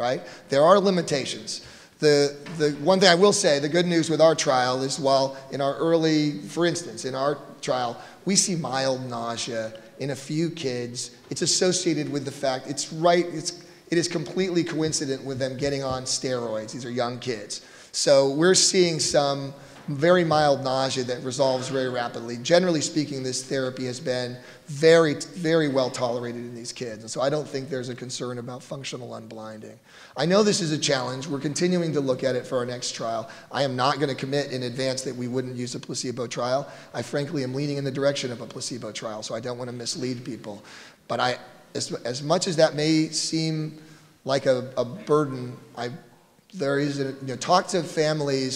right? There are limitations. The, the one thing I will say, the good news with our trial is while in our early, for instance, in our trial, we see mild nausea in a few kids. It's associated with the fact, it's right, it's, it is completely coincident with them getting on steroids. These are young kids. So we're seeing some very mild nausea that resolves very rapidly. Generally speaking, this therapy has been very, very well tolerated in these kids. And so I don't think there's a concern about functional unblinding. I know this is a challenge. We're continuing to look at it for our next trial. I am not going to commit in advance that we wouldn't use a placebo trial. I frankly am leaning in the direction of a placebo trial, so I don't want to mislead people. But I, as, as much as that may seem like a, a burden, I, there is a, you know, talk to families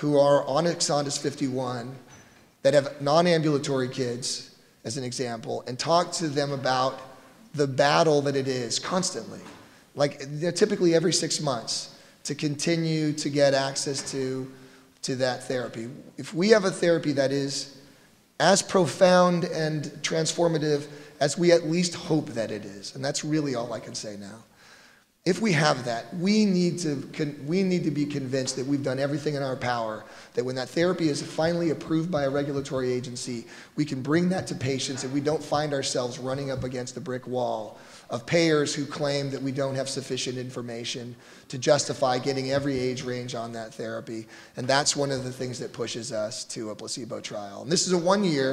who are on Exondys fifty-one that have non-ambulatory kids, as an example, and talk to them about the battle that it is constantly. Like, typically every six months to continue to get access to, to that therapy. If we have a therapy that is as profound and transformative as we at least hope that it is, and that's really all I can say now. If we have that, we need to we need to be convinced that we've done everything in our power, that when that therapy is finally approved by a regulatory agency, we can bring that to patients and we don't find ourselves running up against the brick wall of payers who claim that we don't have sufficient information to justify getting every age range on that therapy. And that's one of the things that pushes us to a placebo trial. And this is a one year,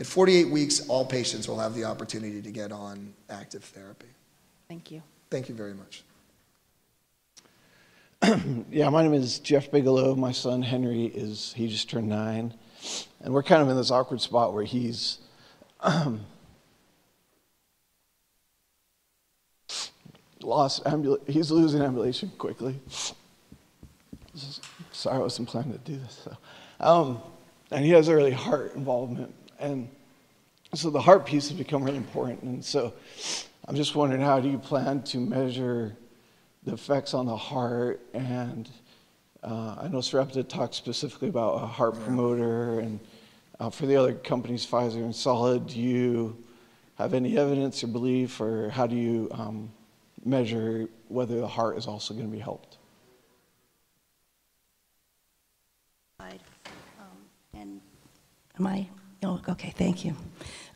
at forty-eight weeks, all patients will have the opportunity to get on active therapy. Thank you. Thank you very much. Yeah, my name is Jeff Bigelow. My son Henry is, he just turned nine. And we're kind of in this awkward spot where he's, um, lost ambul he's losing ambulation quickly. Sorry, I wasn't planning to do this. So. Um, and he has early heart involvement. And so the heart piece has become really important. And so I'm just wondering, how do you plan to measure the effects on the heart? And uh, I know Sarepta talked specifically about a heart promoter. And uh, for the other companies, Pfizer and Solid, do you have any evidence or belief? Or how do you um, measure whether the heart is also going to be helped? And am I? Oh, okay, thank you.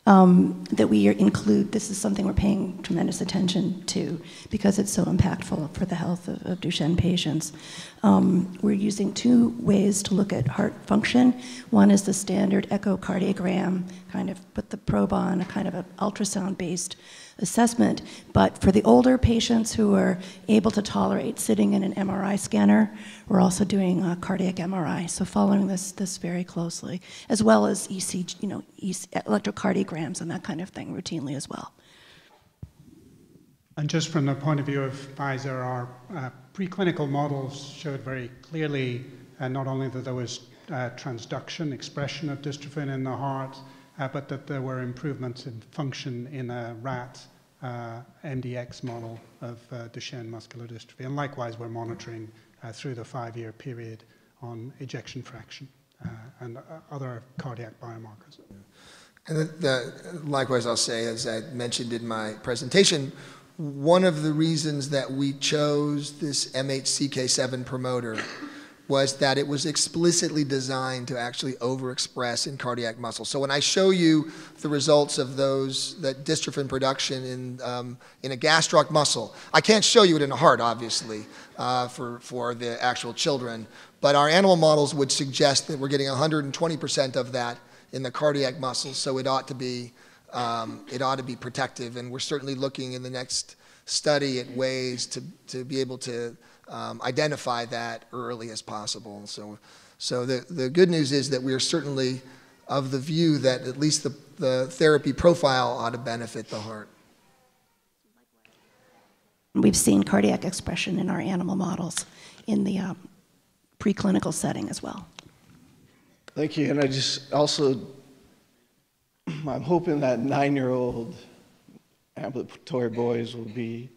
Um, that we include, this is something we're paying tremendous attention to because it's so impactful for the health of, of Duchenne patients. Um, we're using two ways to look at heart function. One is the standard echocardiogram, kind of put the probe on, a kind of an ultrasound-based assessment. But for the older patients who are able to tolerate sitting in an M R I scanner, we're also doing a cardiac M R I. So following this this very closely, as well as E C G, you know, electrocardiograms and that kind of thing routinely as well. And just from the point of view of Pfizer, our uh, preclinical models showed very clearly uh, not only that there was uh, transduction expression of dystrophin in the heart, Uh, but that there were improvements in function in a rat uh, M D X model of uh, Duchenne muscular dystrophy. And likewise, we're monitoring uh, through the five-year period on ejection fraction uh, and uh, other cardiac biomarkers. And the, the, likewise, I'll say, as I mentioned in my presentation, one of the reasons that we chose this M H C K seven promoter was that it was explicitly designed to actually overexpress in cardiac muscle. So when I show you the results of those, that dystrophin production in, um, in a gastroc muscle, I can't show you it in the heart, obviously, uh, for, for the actual children, but our animal models would suggest that we're getting one hundred twenty percent of that in the cardiac muscle, so it ought to be, um, it ought to be protective, and we're certainly looking in the next study at ways to, to be able to Um, identify that early as possible. So, so the, the good news is that we are certainly of the view that at least the, the therapy profile ought to benefit the heart. We've seen cardiac expression in our animal models in the um, preclinical setting as well. Thank you. And I just also, I'm hoping that nine-year-old ambulatory boys will be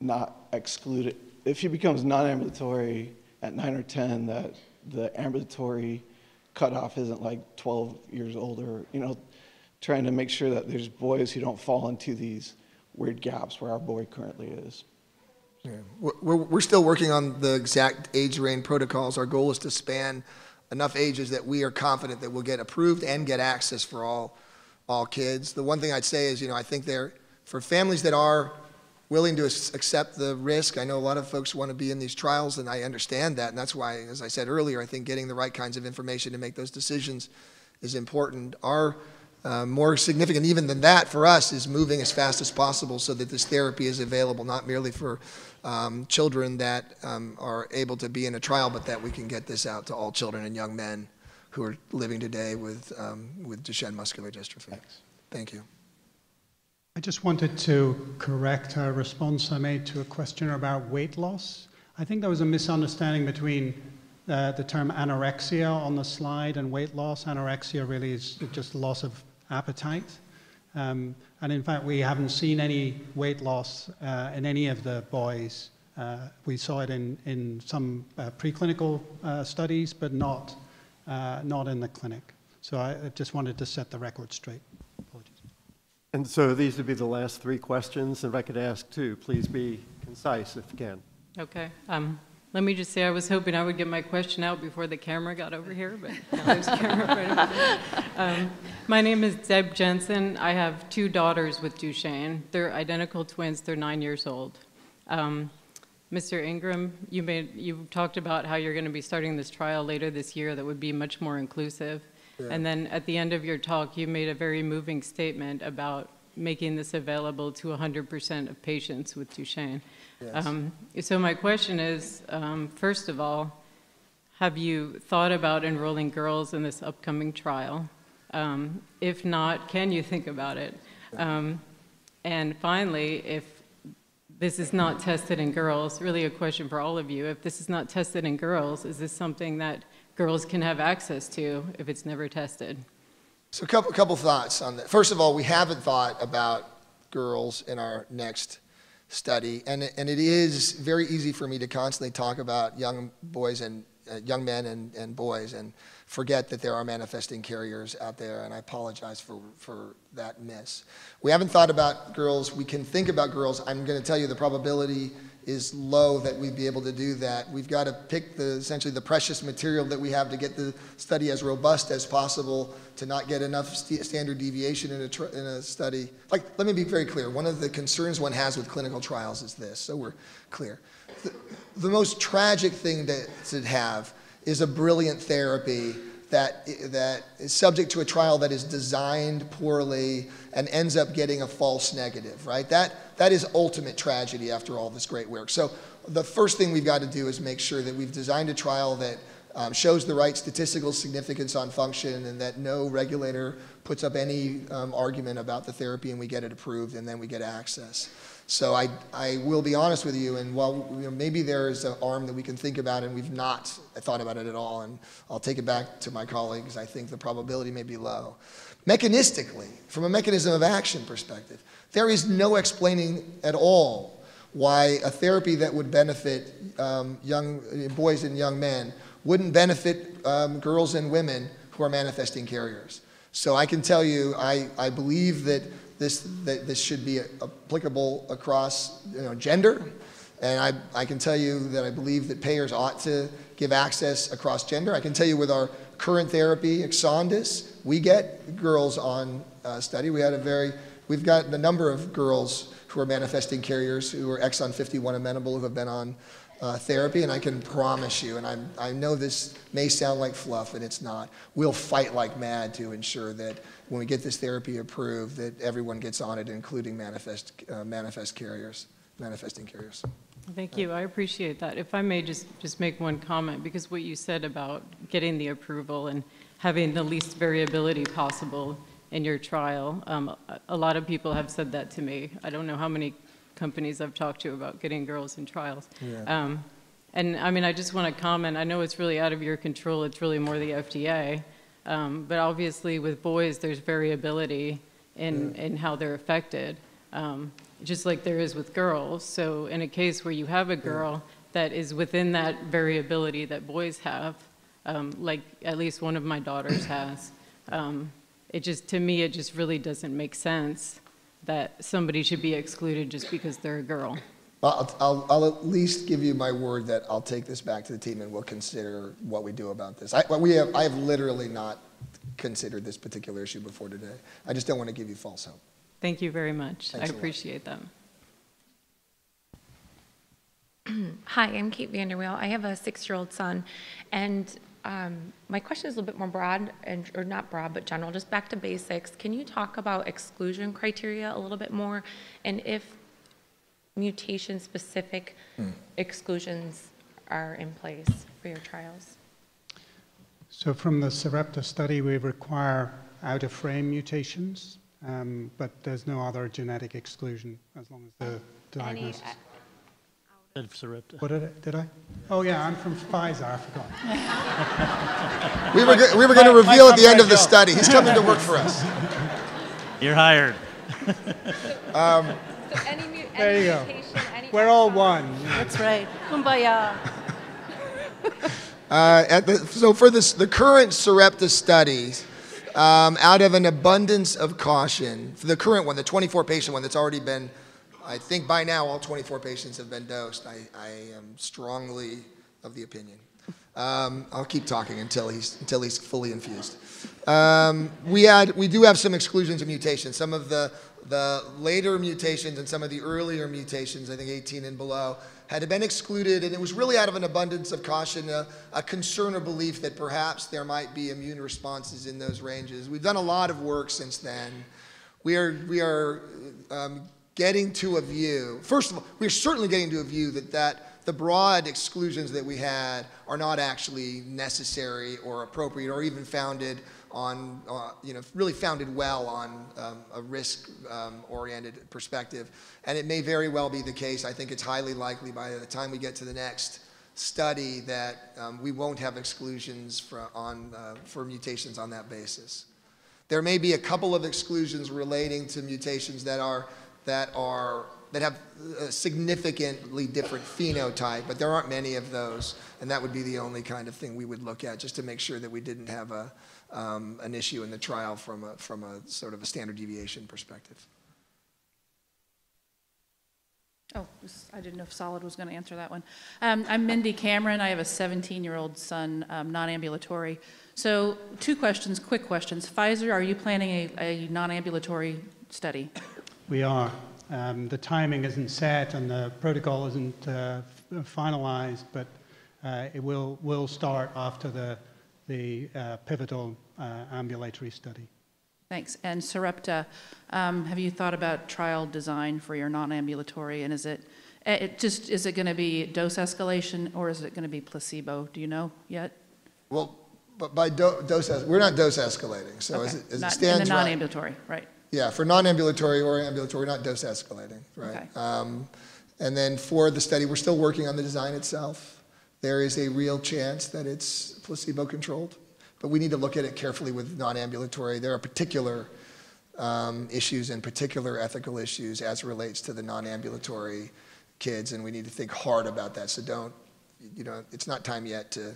not excluded. If he becomes non-ambulatory at nine or ten, that the ambulatory cutoff isn't like twelve years old, or, you know, trying to make sure that there's boys who don't fall into these weird gaps where our boy currently is. Yeah. We're, we're still working on the exact age range protocols. Our goal is to span enough ages that we are confident that we'll get approved and get access for all, all kids. The one thing I'd say is, you know, I think they're, for families that are willing to accept the risk. I know a lot of folks want to be in these trials, and I understand that, and that's why, as I said earlier, I think getting the right kinds of information to make those decisions is important. Our uh, more significant even than that for us is moving as fast as possible so that this therapy is available, not merely for um, children that um, are able to be in a trial, but that we can get this out to all children and young men who are living today with, um, with Duchenne muscular dystrophy. Thanks. Thank you. I just wanted to correct a response I made to a question about weight loss. I think there was a misunderstanding between uh, the term anorexia on the slide and weight loss. Anorexia really is just loss of appetite. Um, and in fact, we haven't seen any weight loss uh, in any of the boys. Uh, we saw it in, in some uh, preclinical uh, studies, but not, uh, not in the clinic. So I just wanted to set the record straight. And so these would be the last three questions. And if I could ask two, please be concise if you can. Okay. Um, let me just say, I was hoping I would get my question out before the camera got over here, but now there's a camera right over there. Um, my name is Deb Jensen. I have two daughters with Duchenne. They're identical twins. They're nine years old. Um, Mister Ingram, you made, you talked about how you're going to be starting this trial later this year that would be much more inclusive. Yeah. And then at the end of your talk, you made a very moving statement about making this available to one hundred percent of patients with Duchenne. Yes. Um, so my question is, um, first of all, have you thought about enrolling girls in this upcoming trial? Um, if not, can you think about it? Um, and finally, if this is not tested in girls, really a question for all of you. If this is not tested in girls, is this something that girls can have access to if it's never tested? So a couple, couple thoughts on that. First of all, we haven't thought about girls in our next study, and, and it is very easy for me to constantly talk about young boys and uh, young men and, and boys and forget that there are manifesting carriers out there, and I apologize for, for that miss. We haven't thought about girls. We can think about girls. I'm going to tell you the probability is low that we'd be able to do that. We've got to pick the, essentially the precious material that we have to get the study as robust as possible, to not get enough st standard deviation in a, tr in a study. Like, let me be very clear. One of the concerns one has with clinical trials is this, so we're clear. The, the most tragic thing that to have is a brilliant therapy that, that is subject to a trial that is designed poorly and ends up getting a false negative, right? That, that is ultimate tragedy after all this great work. So the first thing we've got to do is make sure that we've designed a trial that um, shows the right statistical significance on function, and that no regulator puts up any um, argument about the therapy, and we get it approved, and then we get access. So I, I will be honest with you, and while you know, maybe there is an arm that we can think about, and we've not thought about it at all, and I'll take it back to my colleagues, I think the probability may be low. Mechanistically, from a mechanism of action perspective, there is no explaining at all why a therapy that would benefit um, young boys and young men wouldn't benefit um, girls and women who are manifesting carriers. So I can tell you, I, I believe that This, that this should be applicable across you know, gender, and I, I can tell you that I believe that payers ought to give access across gender. I can tell you with our current therapy, Exondys, we get girls on uh, study. We had a very, we've got a number of girls who are manifesting carriers who are exon fifty-one amenable who have been on Uh, therapy, and I can promise you, and I'm, I know this may sound like fluff, and it's not, we'll fight like mad to ensure that when we get this therapy approved, that everyone gets on it, including manifest, uh, manifest carriers, manifesting carriers. Thank you. I appreciate that. If I may just, just make one comment, because what you said about getting the approval and having the least variability possible in your trial, um, a lot of people have said that to me. I don't know how many companies I've talked to about getting girls in trials. Yeah. Um, and I mean, I just want to comment, I know it's really out of your control, it's really more the F D A, um, but obviously with boys there's variability in, yeah. in how they're affected, um, just like there is with girls. So in a case where you have a girl yeah. that is within that variability that boys have, um, like at least one of my daughters has, um, it just, to me, it just really doesn't make sense that somebody should be excluded just because they're a girl. Well, I'll, I'll, I'll at least give you my word that I'll take this back to the team and we'll consider what we do about this. I, we have, I have literally not considered this particular issue before today. I just don't want to give you false hope. Thank you very much. Thanks I appreciate that. Hi, I'm Kate Vanderweel. I have a six-year-old son, and Um, my question is a little bit more broad, and, or not broad, but general, just back to basics. Can you talk about exclusion criteria a little bit more, and if mutation-specific mm. exclusions are in place for your trials? So from the Sarepta study, we require out-of-frame mutations, um, but there's no other genetic exclusion as long as the diagnosis. Any, uh, What did I, did I? Oh yeah, I'm from Pfizer. I forgot. we were go, we were going to reveal at the end of the study. He's coming to work for us. You're hired. um, so any mu there you any go. Mutation, any we're all one. That's right. Kumbaya. uh, at the, so for this, the current Sarepta studies, um, out of an abundance of caution, for the current one, the twenty-four patient one that's already been. I think by now all twenty-four patients have been dosed. I, I am strongly of the opinion. Um, I'll keep talking until he's until he's fully infused. Um, we had we do have some exclusions and mutations. Some of the the later mutations and some of the earlier mutations, I think eighteen and below, had been excluded, and it was really out of an abundance of caution, a, a concern or belief that perhaps there might be immune responses in those ranges. We've done a lot of work since then. We are we are. Um, Getting to a view, first of all, we're certainly getting to a view that, that the broad exclusions that we had are not actually necessary or appropriate or even founded on, uh, you know, really founded well on um, a risk-oriented um, perspective. And it may very well be the case. I think it's highly likely by the time we get to the next study that um, we won't have exclusions for, on, uh, for mutations on that basis. There may be a couple of exclusions relating to mutations that are, that are, that have a significantly different phenotype, but there aren't many of those, and that would be the only kind of thing we would look at just to make sure that we didn't have a, um, an issue in the trial from a, from a sort of a standard deviation perspective. Oh, I didn't know if Solid was going to answer that one. Um, I'm Mindy Cameron. I have a seventeen-year-old son, um, non-ambulatory. So two questions, quick questions. Pfizer, are you planning a, a non-ambulatory study? We are. Um, the timing isn't set and the protocol isn't uh, finalized, but uh, it will, will start after the, the uh, pivotal uh, ambulatory study. Thanks. And Sarepta, um, have you thought about trial design for your non-ambulatory? And is it, it just is it going to be dose escalation or is it going to be placebo? Do you know yet? Well, but by do dose, we're not dose escalating. So okay. as, it, as not, it stands, in the non-ambulatory, right. right? Yeah, for non-ambulatory or ambulatory, we're not dose escalating, right? Okay. Um, and then for the study, we're still working on the design itself. There is a real chance that it's placebo-controlled. But we need to look at it carefully with non-ambulatory. There are particular um, issues and particular ethical issues as relates to the non-ambulatory kids, and we need to think hard about that. So don't, you know, it's not time yet to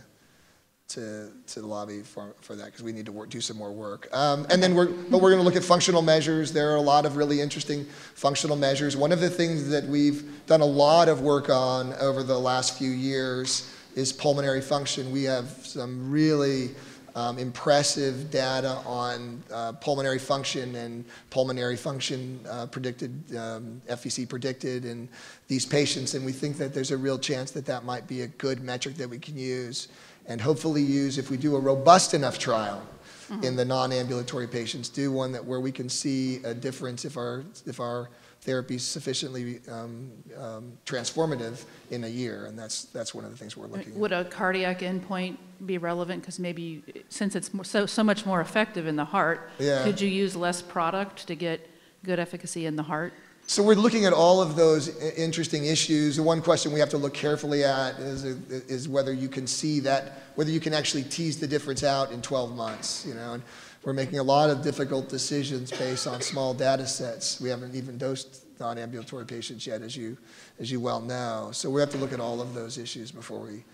to to lobby for for that because we need to work, do some more work. Um, and then we're but we're going to look at functional measures. There are a lot of really interesting functional measures. One of the things that we've done a lot of work on over the last few years is pulmonary function. We have some really Um, impressive data on uh, pulmonary function and pulmonary function uh, predicted, um, F V C predicted in these patients, and we think that there's a real chance that that might be a good metric that we can use and hopefully use if we do a robust enough trial mm-hmm. in the non-ambulatory patients, do one that where we can see a difference if our, if our therapy is sufficiently um, um, transformative in a year, and that's that's one of the things we're looking at. Would a cardiac endpoint be relevant? Because maybe since it's more, so so much more effective in the heart, yeah. could you use less product to get good efficacy in the heart? So we're looking at all of those interesting issues. The one question we have to look carefully at is is whether you can see that, whether you can actually tease the difference out in twelve months, you know. And, we're making a lot of difficult decisions based on small data sets. We haven't even dosed non-ambulatory patients yet, as you, as you well know. So we have to look at all of those issues before we,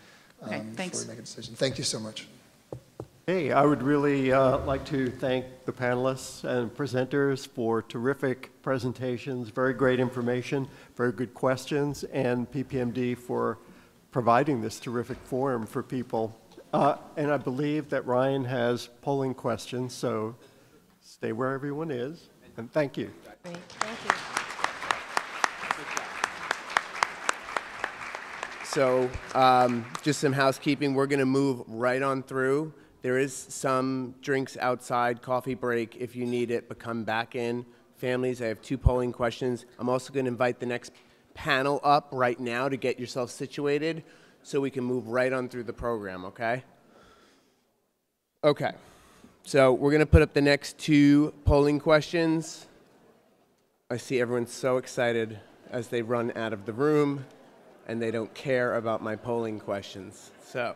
um, okay, before we make a decision. Thank you so much. Hey, I would really uh, like to thank the panelists and presenters for terrific presentations, very great information, very good questions, and P P M D for providing this terrific forum for people. Uh, and I believe that Ryan has polling questions, so stay where everyone is, and thank you. Great. Thank you. So um, just some housekeeping. We're going to move right on through. There is some drinks outside, coffee break if you need it, but come back in. Families, I have two polling questions. I'm also going to invite the next panel up right now to get yourself situated, so we can move right on through the program, okay? Okay, so we're gonna put up the next two polling questions. I see everyone's so excited as they run out of the room and they don't care about my polling questions. So,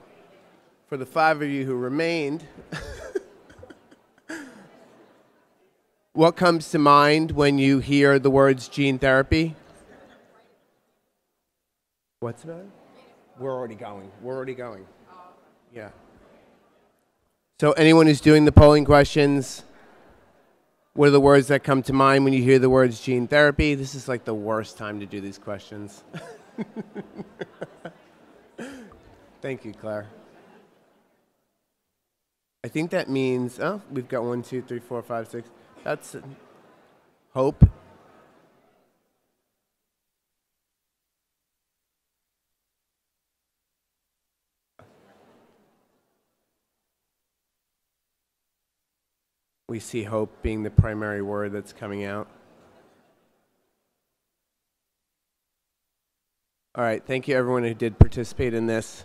for the five of you who remained, what comes to mind when you hear the words gene therapy? What's that? We're already going. We're already going. Yeah. So anyone who's doing the polling questions, what are the words that come to mind when you hear the words gene therapy? This is like the worst time to do these questions. Thank you, Claire. I think that means, oh, we've got one, two, three, four, five, six. That's hope. We see hope being the primary word that's coming out. All right, thank you everyone who did participate in this.